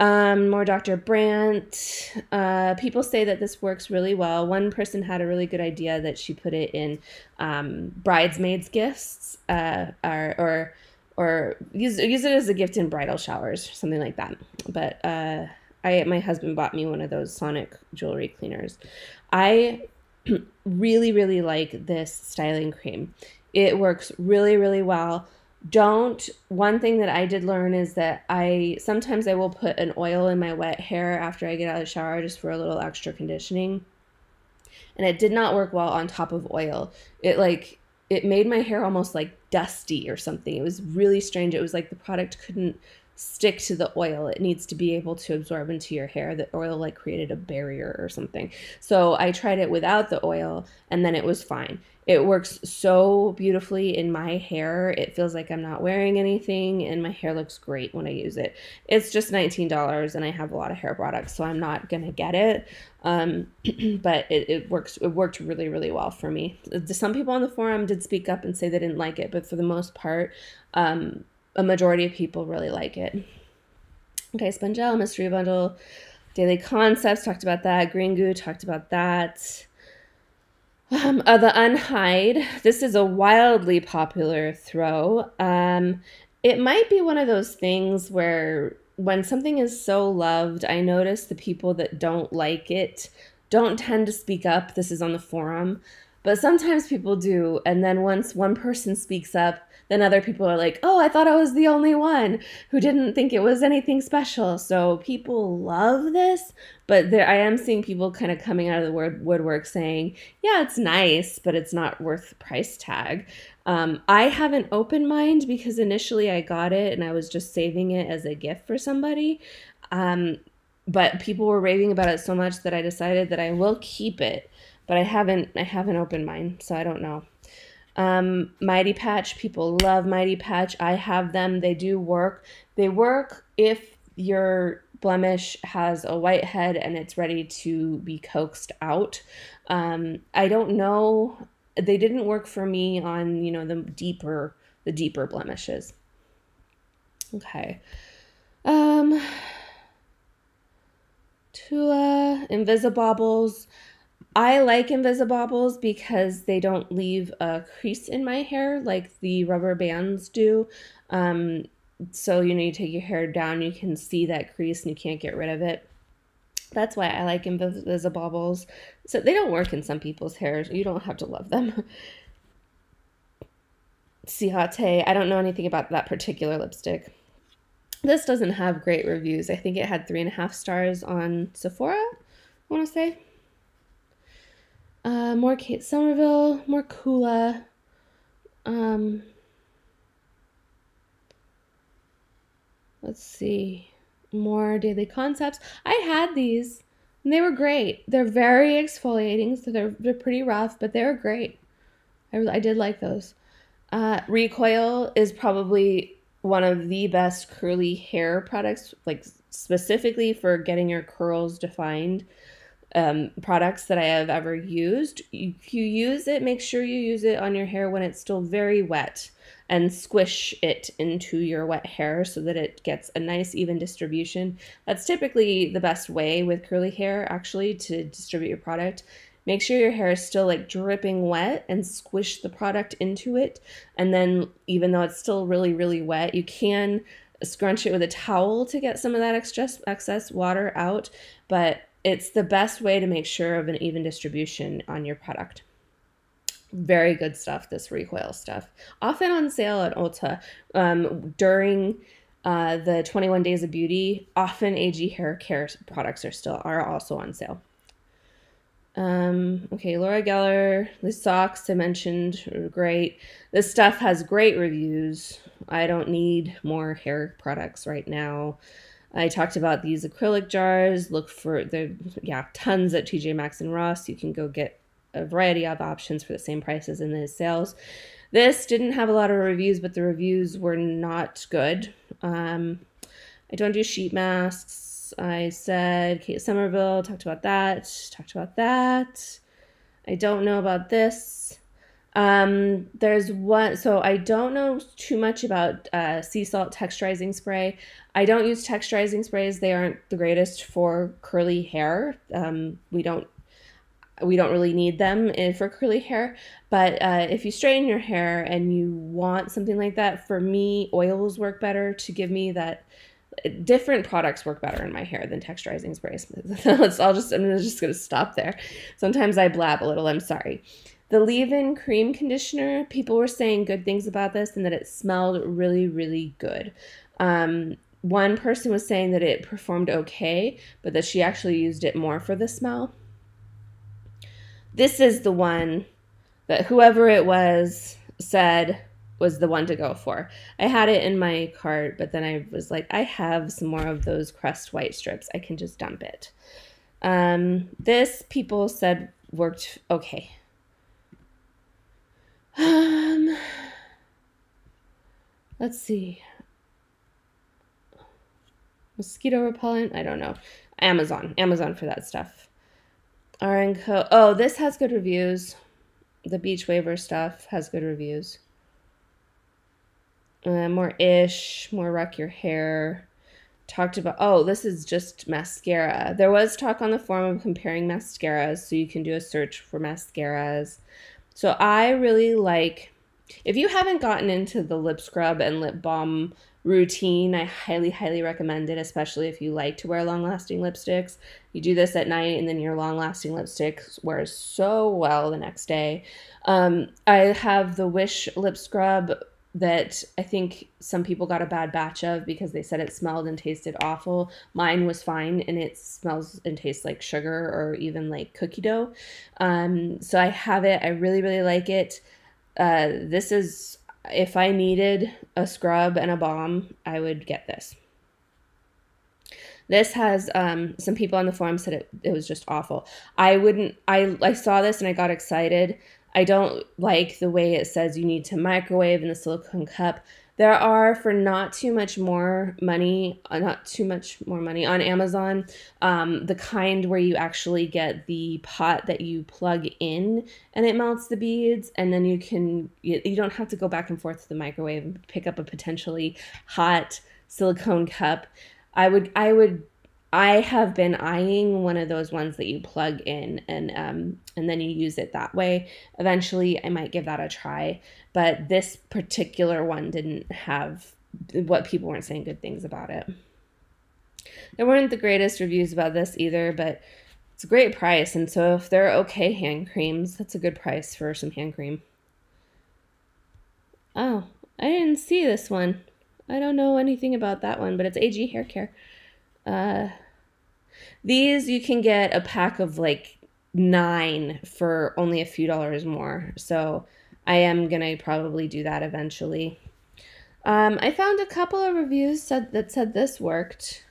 Um, more Doctor Brandt. Uh, people say that this works really well. One person had a really good idea that she put it in um, bridesmaids' gifts, uh, or or or use use it as a gift in bridal showers, something like that. But uh, I my husband bought me one of those sonic jewelry cleaners. I really really like this styling cream. It works really really well. Don't, one thing that I did learn is that I, sometimes I will put an oil in my wet hair after I get out of the shower just for a little extra conditioning. And it did not work well on top of oil. It like, it made my hair almost like dusty or something. It was really strange. It was like the product couldn't stick to the oil. It needs to be able to absorb into your hair. The oil like created a barrier or something. So I tried it without the oil and then it was fine. It works so beautifully in my hair. It feels like I'm not wearing anything and my hair looks great when I use it. It's just nineteen dollars and I have a lot of hair products, so I'm not gonna get it. Um, but it, it works. It worked really, really well for me. Some people on the forum did speak up and say they didn't like it, but for the most part, um, a majority of people really like it. Okay, Sponge Gel, Mystery Bundle, Daily Concepts, talked about that. Green Goo, talked about that. Um, uh, the Unhide. This is a wildly popular throw. Um, it might be one of those things where when something is so loved, I notice the people that don't like it don't tend to speak up. This is on the forum. But sometimes people do. And then once one person speaks up, then other people are like, oh, I thought I was the only one who didn't think it was anything special. So people love this, but there, I am seeing people kind of coming out of the word, woodwork saying, yeah, it's nice, but it's not worth the price tag. Um, I have an open mind because initially I got it and I was just saving it as a gift for somebody. Um, but people were raving about it so much that I decided that I will keep it, but I haven't, I have an open mind, so I don't know. Um, Mighty Patch, people love Mighty Patch. I have them. They do work. They work if your blemish has a white head and it's ready to be coaxed out. Um, I don't know. They didn't work for me on, you know, the deeper, the deeper blemishes. Okay. Um, Tula, Invisibobbles. I like Invisibobbles because they don't leave a crease in my hair like the rubber bands do. Um, so, you know, you take your hair down, you can see that crease and you can't get rid of it. That's why I like Invisibobbles. So they don't work in some people's hair. You don't have to love them. Ciaté. I don't know anything about that particular lipstick. This doesn't have great reviews. I think it had three and a half stars on Sephora, I want to say. Uh, more Kate Somerville, more Kula. Um, let's see, more Daily Concepts. I had these, and they were great. They're very exfoliating, so they're, they're pretty rough, but they were great. I, I did like those. Uh, Recoil is probably one of the best curly hair products, like specifically for getting your curls defined. Um, products that I have ever used. If you use it, make sure you use it on your hair when it's still very wet and squish it into your wet hair so that it gets a nice even distribution. That's typically the best way with curly hair, actually, to distribute your product. Make sure your hair is still like dripping wet and squish the product into it. And then even though it's still really, really wet, you can scrunch it with a towel to get some of that excess, excess water out. But it's the best way to make sure of an even distribution on your product. Very good stuff, this Recoil stuff. Often on sale at Ulta um, during uh, the twenty-one Days of Beauty, often A G Hair Care products are still are also on sale. Um, okay, Laura Geller, the socks I mentioned are great. This stuff has great reviews. I don't need more hair products right now. I talked about these acrylic jars. Look for the yeah tons at T J Maxx and Ross. You can go get a variety of options for the same prices in the sales. This didn't have a lot of reviews, but the reviews were not good. Um, I don't do sheet masks. I said Kate Somerville, talked about that, talked about that. I don't know about this. Um, there's one, so I don't know too much about uh, sea salt texturizing spray. I don't use texturizing sprays. They aren't the greatest for curly hair. Um, we don't We don't really need them for curly hair, but uh, if you straighten your hair and you want something like that, for me, oils work better to give me that. Different products work better in my hair than texturizing sprays. Let's, I'll just, I'm just going to stop there. Sometimes I blab a little, I'm sorry. The leave-in cream conditioner, people were saying good things about this and that it smelled really, really good. Um, one person was saying that it performed okay, but that she actually used it more for the smell. This is the one that whoever it was said was the one to go for. I had it in my cart, but then I was like, I have some more of those Crest white strips. I can just dump it. Um, this, people said, worked okay. Um, let's see. Mosquito repellent? I don't know. Amazon. Amazon for that stuff. R and Co. Oh, this has good reviews. The beach waiver stuff has good reviews. Uh, more ish, more rock your hair. Talked about, oh, this is just mascara. There was talk on the forum of comparing mascaras, so you can do a search for mascaras. So I really like, if you haven't gotten into the lip scrub and lip balm routine, I highly, highly recommend it, especially if you like to wear long-lasting lipsticks. You do this at night, and then your long-lasting lipstick wears so well the next day. Um, I have the Wish lip scrub that I think some people got a bad batch of because they said it smelled and tasted awful. Mine was fine, and it smells and tastes like sugar or even like cookie dough. Um, so I have it. I really, really like it. Uh, this is... If I needed a scrub and a balm, I would get this. This has, um, some people on the forum said it, it was just awful. I wouldn't, I, I saw this and I got excited. I don't like the way it says you need to microwave in the silicone cup. There are, for not too much more money, not too much more money on Amazon, um, the kind where you actually get the pot that you plug in and it melts the beads, and then you can, you, you don't have to go back and forth to the microwave and pick up a potentially hot silicone cup. I would, I would, I have been eyeing one of those ones that you plug in and um, and then you use it that way. Eventually, I might give that a try. But this particular one didn't have what people weren't saying good things about it. There weren't the greatest reviews about this either, but it's a great price. And so if they're okay hand creams, that's a good price for some hand cream. Oh, I didn't see this one. I don't know anything about that one, but it's A G Hair Care. Uh, these you can get a pack of like nine for only a few dollars more. So I am going to probably do that eventually. Um, I found a couple of reviews said, that said this worked.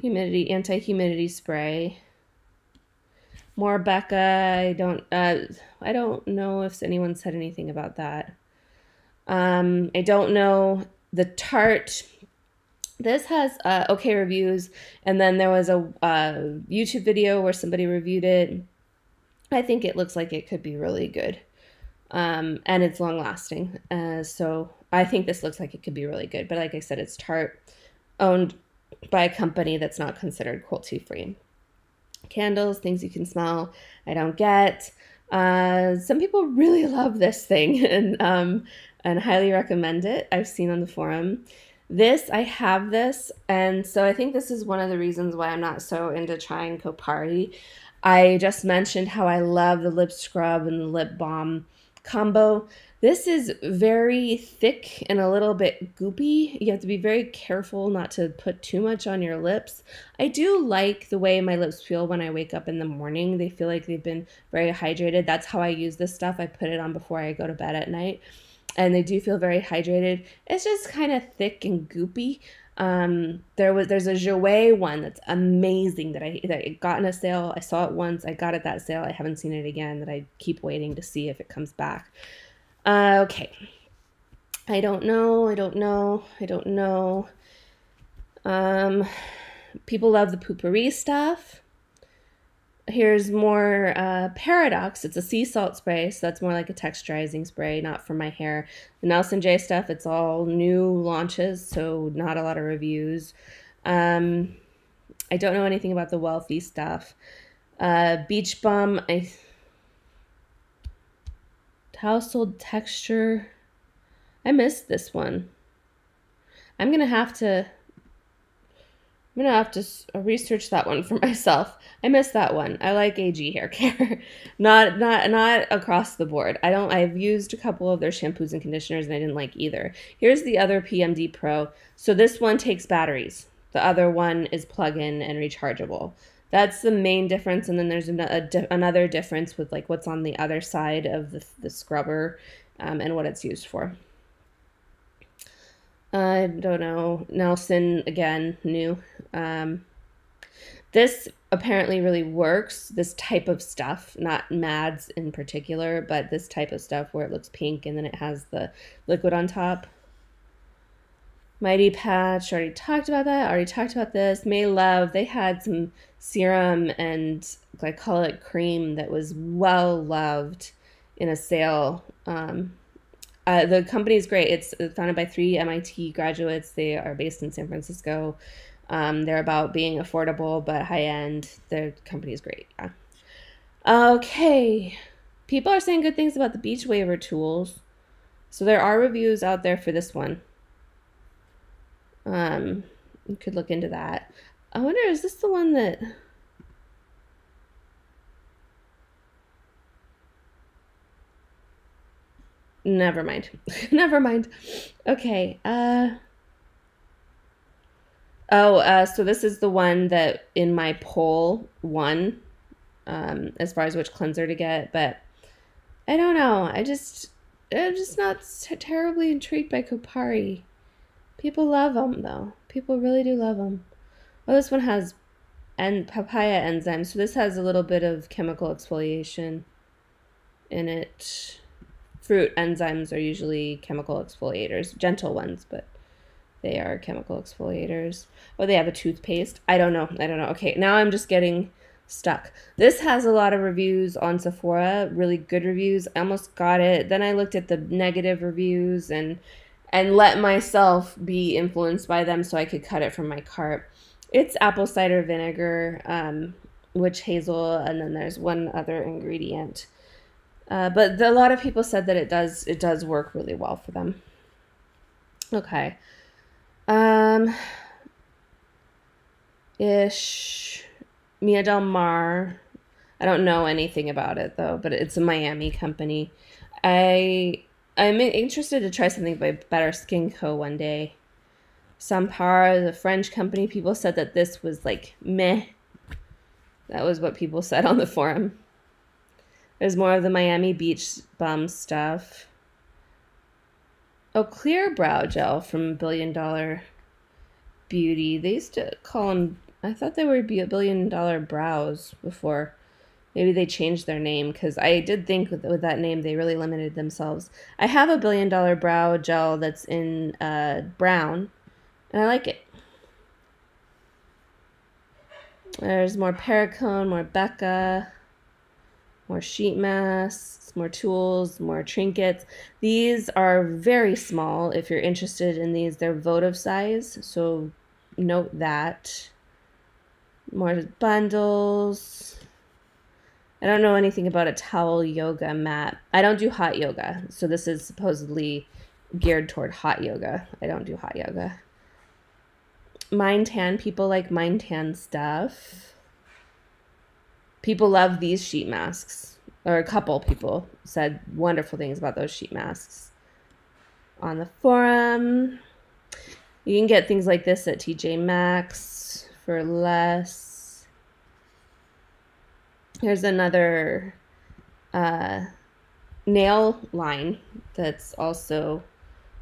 Humidity, anti-humidity spray. More Becca. I don't, uh, I don't know if anyone said anything about that. Um, I don't know the Tarte. This has uh, okay reviews, and then there was a uh, YouTube video where somebody reviewed it. I think it looks like it could be really good, um, and it's long-lasting. Uh, so I think this looks like it could be really good, but like I said, it's Tarte, owned by a company that's not considered cruelty-free. Candles, things you can smell, I don't get. Uh, some people really love this thing and, um, and highly recommend it. I've seen on the forum. This, I have this, and so I think this is one of the reasons why I'm not so into trying Kopari. I just mentioned how I love the lip scrub and the lip balm combo. This is very thick and a little bit goopy. You have to be very careful not to put too much on your lips. I do like the way my lips feel when I wake up in the morning. They feel like they've been very hydrated. That's how I use this stuff. I put it on before I go to bed at night. And they do feel very hydrated. It's just kind of thick and goopy. Um, there was there's a Jouer one that's amazing that I that I got in a sale. I saw it once. I got it that sale. I haven't seen it again. That I keep waiting to see if it comes back. Uh, okay. I don't know. I don't know. I don't know. Um, people love the Poopery stuff. Here's more uh, Paradox. It's a sea salt spray, so that's more like a texturizing spray, not for my hair. The Nelson J stuff, it's all new launches, so not a lot of reviews. Um, I don't know anything about the Wealthy stuff. Uh, Beach Bum, I... Household Texture. I missed this one. I'm going to have to... I'm gonna have to research that one for myself. I miss that one. I like A G Hair Care, not not not across the board. I don't. I've used a couple of their shampoos and conditioners, and I didn't like either. Here's the other P M D Pro. So this one takes batteries. The other one is plug-in and rechargeable. That's the main difference. And then there's an, a di another difference with like what's on the other side of the, the scrubber um, and what it's used for. I don't know. Nelson, again, new. Um, this apparently really works, this type of stuff, not M A Ds in particular, but this type of stuff where it looks pink and then it has the liquid on top. Mighty Patch, already talked about that, already talked about this. May Love, they had some serum and glycolic cream that was well-loved in a sale. Um Uh, the company is great. It's founded by three M I T graduates. They are based in San Francisco. Um, they're about being affordable but high-end. Their company is great. Yeah. Okay. People are saying good things about the Beach Waver tools. So there are reviews out there for this one. Um, you could look into that. I wonder, is this the one that... Never mind. Never mind. Okay. Uh, oh, uh, so this is the one that in my poll won um, as far as which cleanser to get. But I don't know. I just, I'm just not so terribly intrigued by Kopari. People love them, though. People really do love them. Oh, this one has en papaya enzyme. So this has a little bit of chemical exfoliation in it. Fruit enzymes are usually chemical exfoliators, gentle ones, but they are chemical exfoliators. Oh, they have a toothpaste. I don't know. I don't know. Okay, now I'm just getting stuck. This has a lot of reviews on Sephora, really good reviews. I almost got it. Then I looked at the negative reviews and and let myself be influenced by them so I could cut it from my cart. It's apple cider vinegar, um, witch hazel, and then there's one other ingredient. Uh, but the, a lot of people said that it does it does work really well for them. Okay. Um, Ish. Mia Del Mar. I don't know anything about it, though, but it's a Miami company. I, I'm interested to try something by Better Skin Co. one day. Sampara, the French company, people said that this was, like, meh. That was what people said on the forum. There's more of the Miami Beach Bum stuff. Oh, Clear Brow Gel from Billion Dollar Beauty. They used to call them, I thought they were Billion Dollar Brows before. Maybe they changed their name because I did think with, with that name they really limited themselves. I have a Billion Dollar Brow Gel that's in uh, brown, and I like it. There's more Perricone, more Becca. More sheet masks, more tools, more trinkets. These are very small. If you're interested in these, they're votive size, so note that. More bundles. I don't know anything about a towel yoga mat. I don't do hot yoga, so this is supposedly geared toward hot yoga. I don't do hot yoga. Mine Tan. People like Mine Tan stuff. People love these sheet masks, or a couple people said wonderful things about those sheet masks on the forum. You can get things like this at T J Maxx for less. Here's another uh, nail line that's also,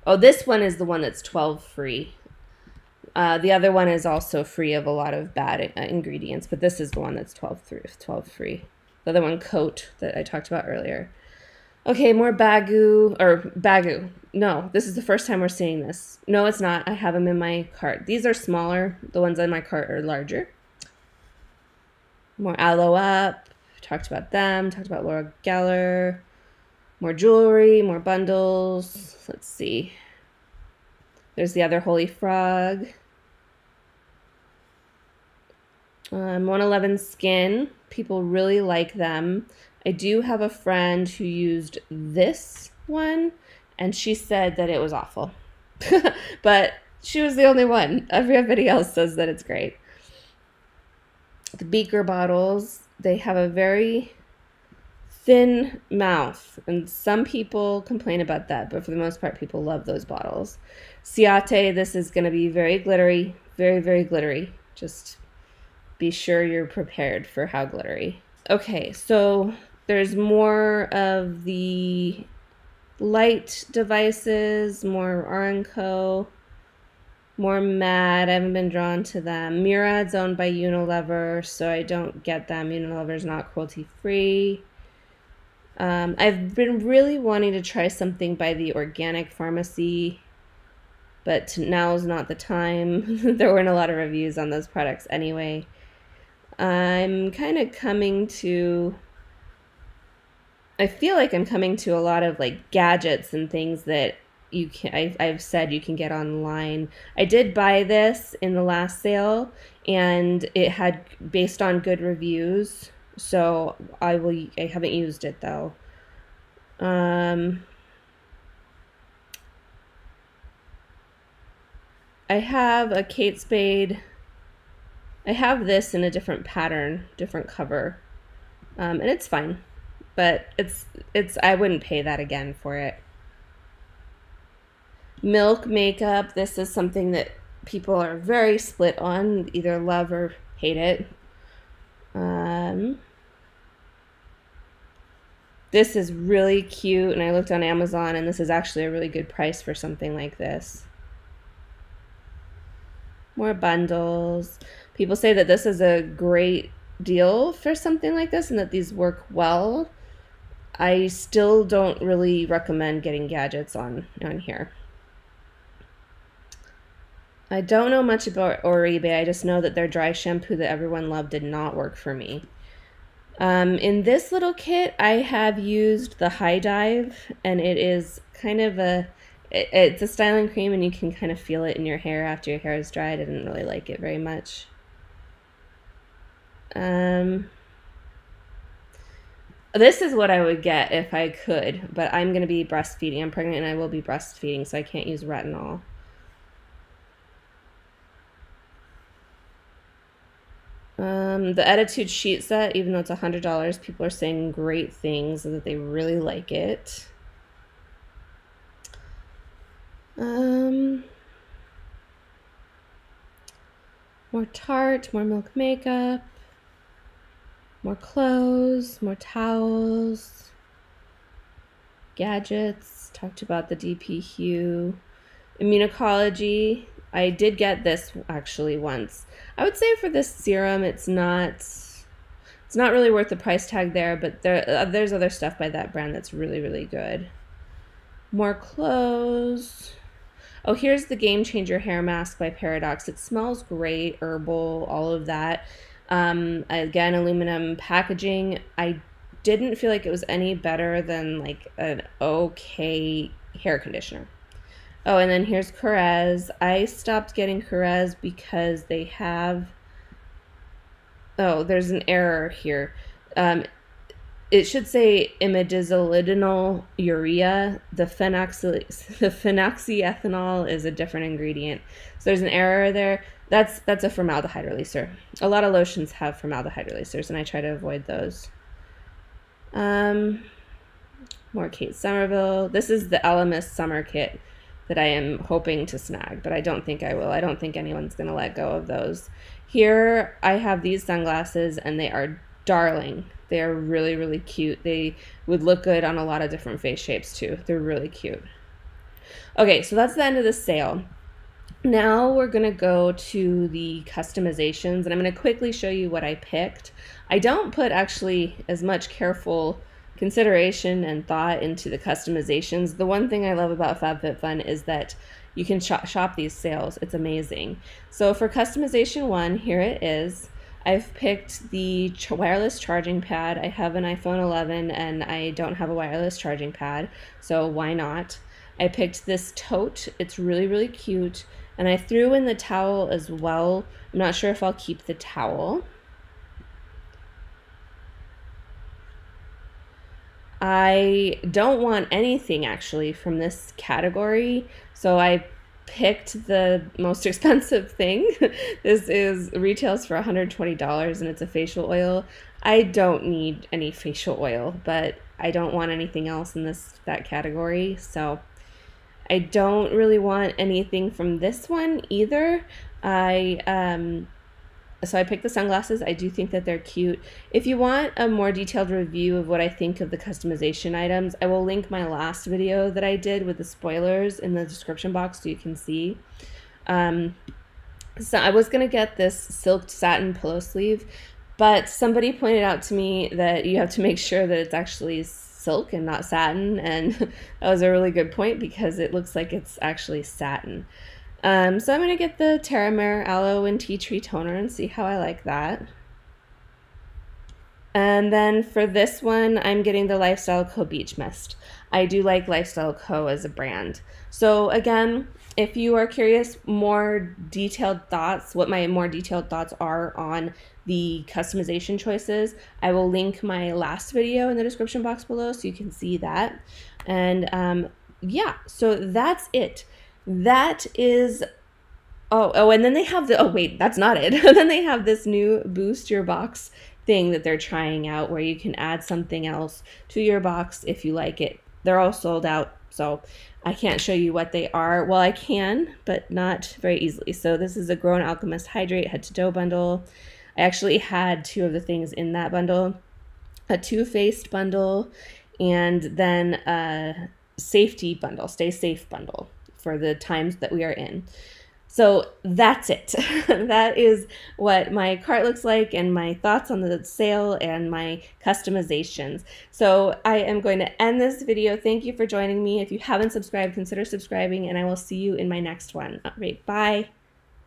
oh, this one is the one that's twelve free. Uh, the other one is also free of a lot of bad uh, ingredients, but this is the one that's twelve free. The other one, Coat, that I talked about earlier. Okay, more Baggu, or Baggu. No, this is the first time we're seeing this. No, it's not. I have them in my cart. These are smaller. The ones in my cart are larger. More Aloe Up. Talked about them. Talked about Laura Geller. More jewelry, more bundles. Let's see. There's the other Holifrog. Um, one eleven Skin. People really like them. I do have a friend who used this one, and she said that it was awful. But she was the only one. Everybody else says that it's great. The beaker bottles, they have a very thin mouth, and some people complain about that, but for the most part, people love those bottles. Ciaté, this is going to be very glittery, very, very glittery. Just be sure you're prepared for how glittery. Okay, so there's more of the light devices, more R and Co, more Mad. I haven't been drawn to them. Murad's owned by Unilever, so I don't get them. Unilever's not cruelty free. Um, I've been really wanting to try something by the Organic Pharmacy, but now's not the time. There weren't a lot of reviews on those products anyway. I'm kind of coming to, I feel like I'm coming to a lot of like gadgets and things that you can, I, I've said you can get online. I did buy this in the last sale, and it had based on good reviews, so I will, I haven't used it though. Um, I have a Kate Spade. I have this in a different pattern, different cover, um, and it's fine, but it's, it's, I wouldn't pay that again for it. Milk makeup, this is something that people are very split on, either love or hate it. Um, this is really cute, and I looked on Amazon, and this is actually a really good price for something like this. More bundles. People say that this is a great deal for something like this and that these work well. I still don't really recommend getting gadgets on, on here. I don't know much about Oribe. I just know that their dry shampoo that everyone loved did not work for me. Um, in this little kit, I have used the High Dive, and it is kind of a... It's a styling cream, and you can kind of feel it in your hair after your hair is dry. I didn't really like it very much. Um, this is what I would get if I could, but I'm going to be breastfeeding. I'm pregnant, and I will be breastfeeding, so I can't use retinol. Um, the Attitude Sheet Set, even though it's one hundred dollars, people are saying great things and that they really like it. Um, more Tarte, more Milk makeup, more clothes, more towels, gadgets, talked about the D P Hue, Immunicology. I did get this actually once. I would say for this serum, it's not, it's not really worth the price tag there, but there, uh, there's other stuff by that brand that's really, really good. More clothes. Oh, here's the Game Changer hair mask by Paradox. It smells great, herbal, all of that. Um, again, aluminum packaging. I didn't feel like it was any better than like an okay hair conditioner. Oh, and then here's Kerez. I stopped getting Kerez because they have... Oh, there's an error here. Um, It should say imidazolidinol urea. The, phenoxy the phenoxyethanol is a different ingredient. So there's an error there. That's, that's a formaldehyde releaser. A lot of lotions have formaldehyde releasers, and I try to avoid those. Um, more Kate Somerville. This is the Elemis summer kit that I am hoping to snag, but I don't think I will. I don't think anyone's going to let go of those. Here I have these sunglasses, and they are darling. They are really, really cute. They would look good on a lot of different face shapes too. They're really cute. Okay, so that's the end of the sale. Now we're gonna go to the customizations, and I'm gonna quickly show you what I picked. I don't put actually as much careful consideration and thought into the customizations. The one thing I love about FabFitFun is that you can shop, shop these sales. It's amazing. So for customization one, here it is. I've picked the wireless charging pad. I have an iPhone eleven and I don't have a wireless charging pad, so why not? I picked this tote. It's really, really cute. And I threw in the towel as well. I'm not sure if I'll keep the towel. I don't want anything actually from this category, so I picked the most expensive thing. This is retails for one hundred twenty dollars and it's a facial oil. I don't need any facial oil, but I don't want anything else in this that category, so I don't really want anything from this one either. I um so I picked the sunglasses. I do think that they're cute. If you want a more detailed review of what I think of the customization items, I will link my last video that I did with the spoilers in the description box so you can see. Um, so I was gonna get this silk satin pillow sleeve, but somebody pointed out to me that you have to make sure that it's actually silk and not satin, and that was a really good point because it looks like it's actually satin. Um, so I'm going to get the Terramere Aloe and Tea Tree Toner and see how I like that. And then for this one, I'm getting the Lifestyle Co. Beach Mist. I do like Lifestyle Co. as a brand. So again, if you are curious, more detailed thoughts, what my more detailed thoughts are on the customization choices, I will link my last video in the description box below so you can see that. And um, yeah, so that's it. That is, oh, oh, and then they have the, oh wait, that's not it. Then they have this new Boost Your Box thing that they're trying out where you can add something else to your box if you like it. They're all sold out, so I can't show you what they are. Well, I can, but not very easily. So this is a Grown Alchemist Hydrate Head to Toe bundle. I actually had two of the things in that bundle, a two-faced bundle, and then a safety bundle, Stay Safe bundle, for the times that we are in. So that's it. That is what my cart looks like and my thoughts on the sale and my customizations. So I am going to end this video. Thank you for joining me. If you haven't subscribed, consider subscribing, and I will see you in my next one. All right, bye.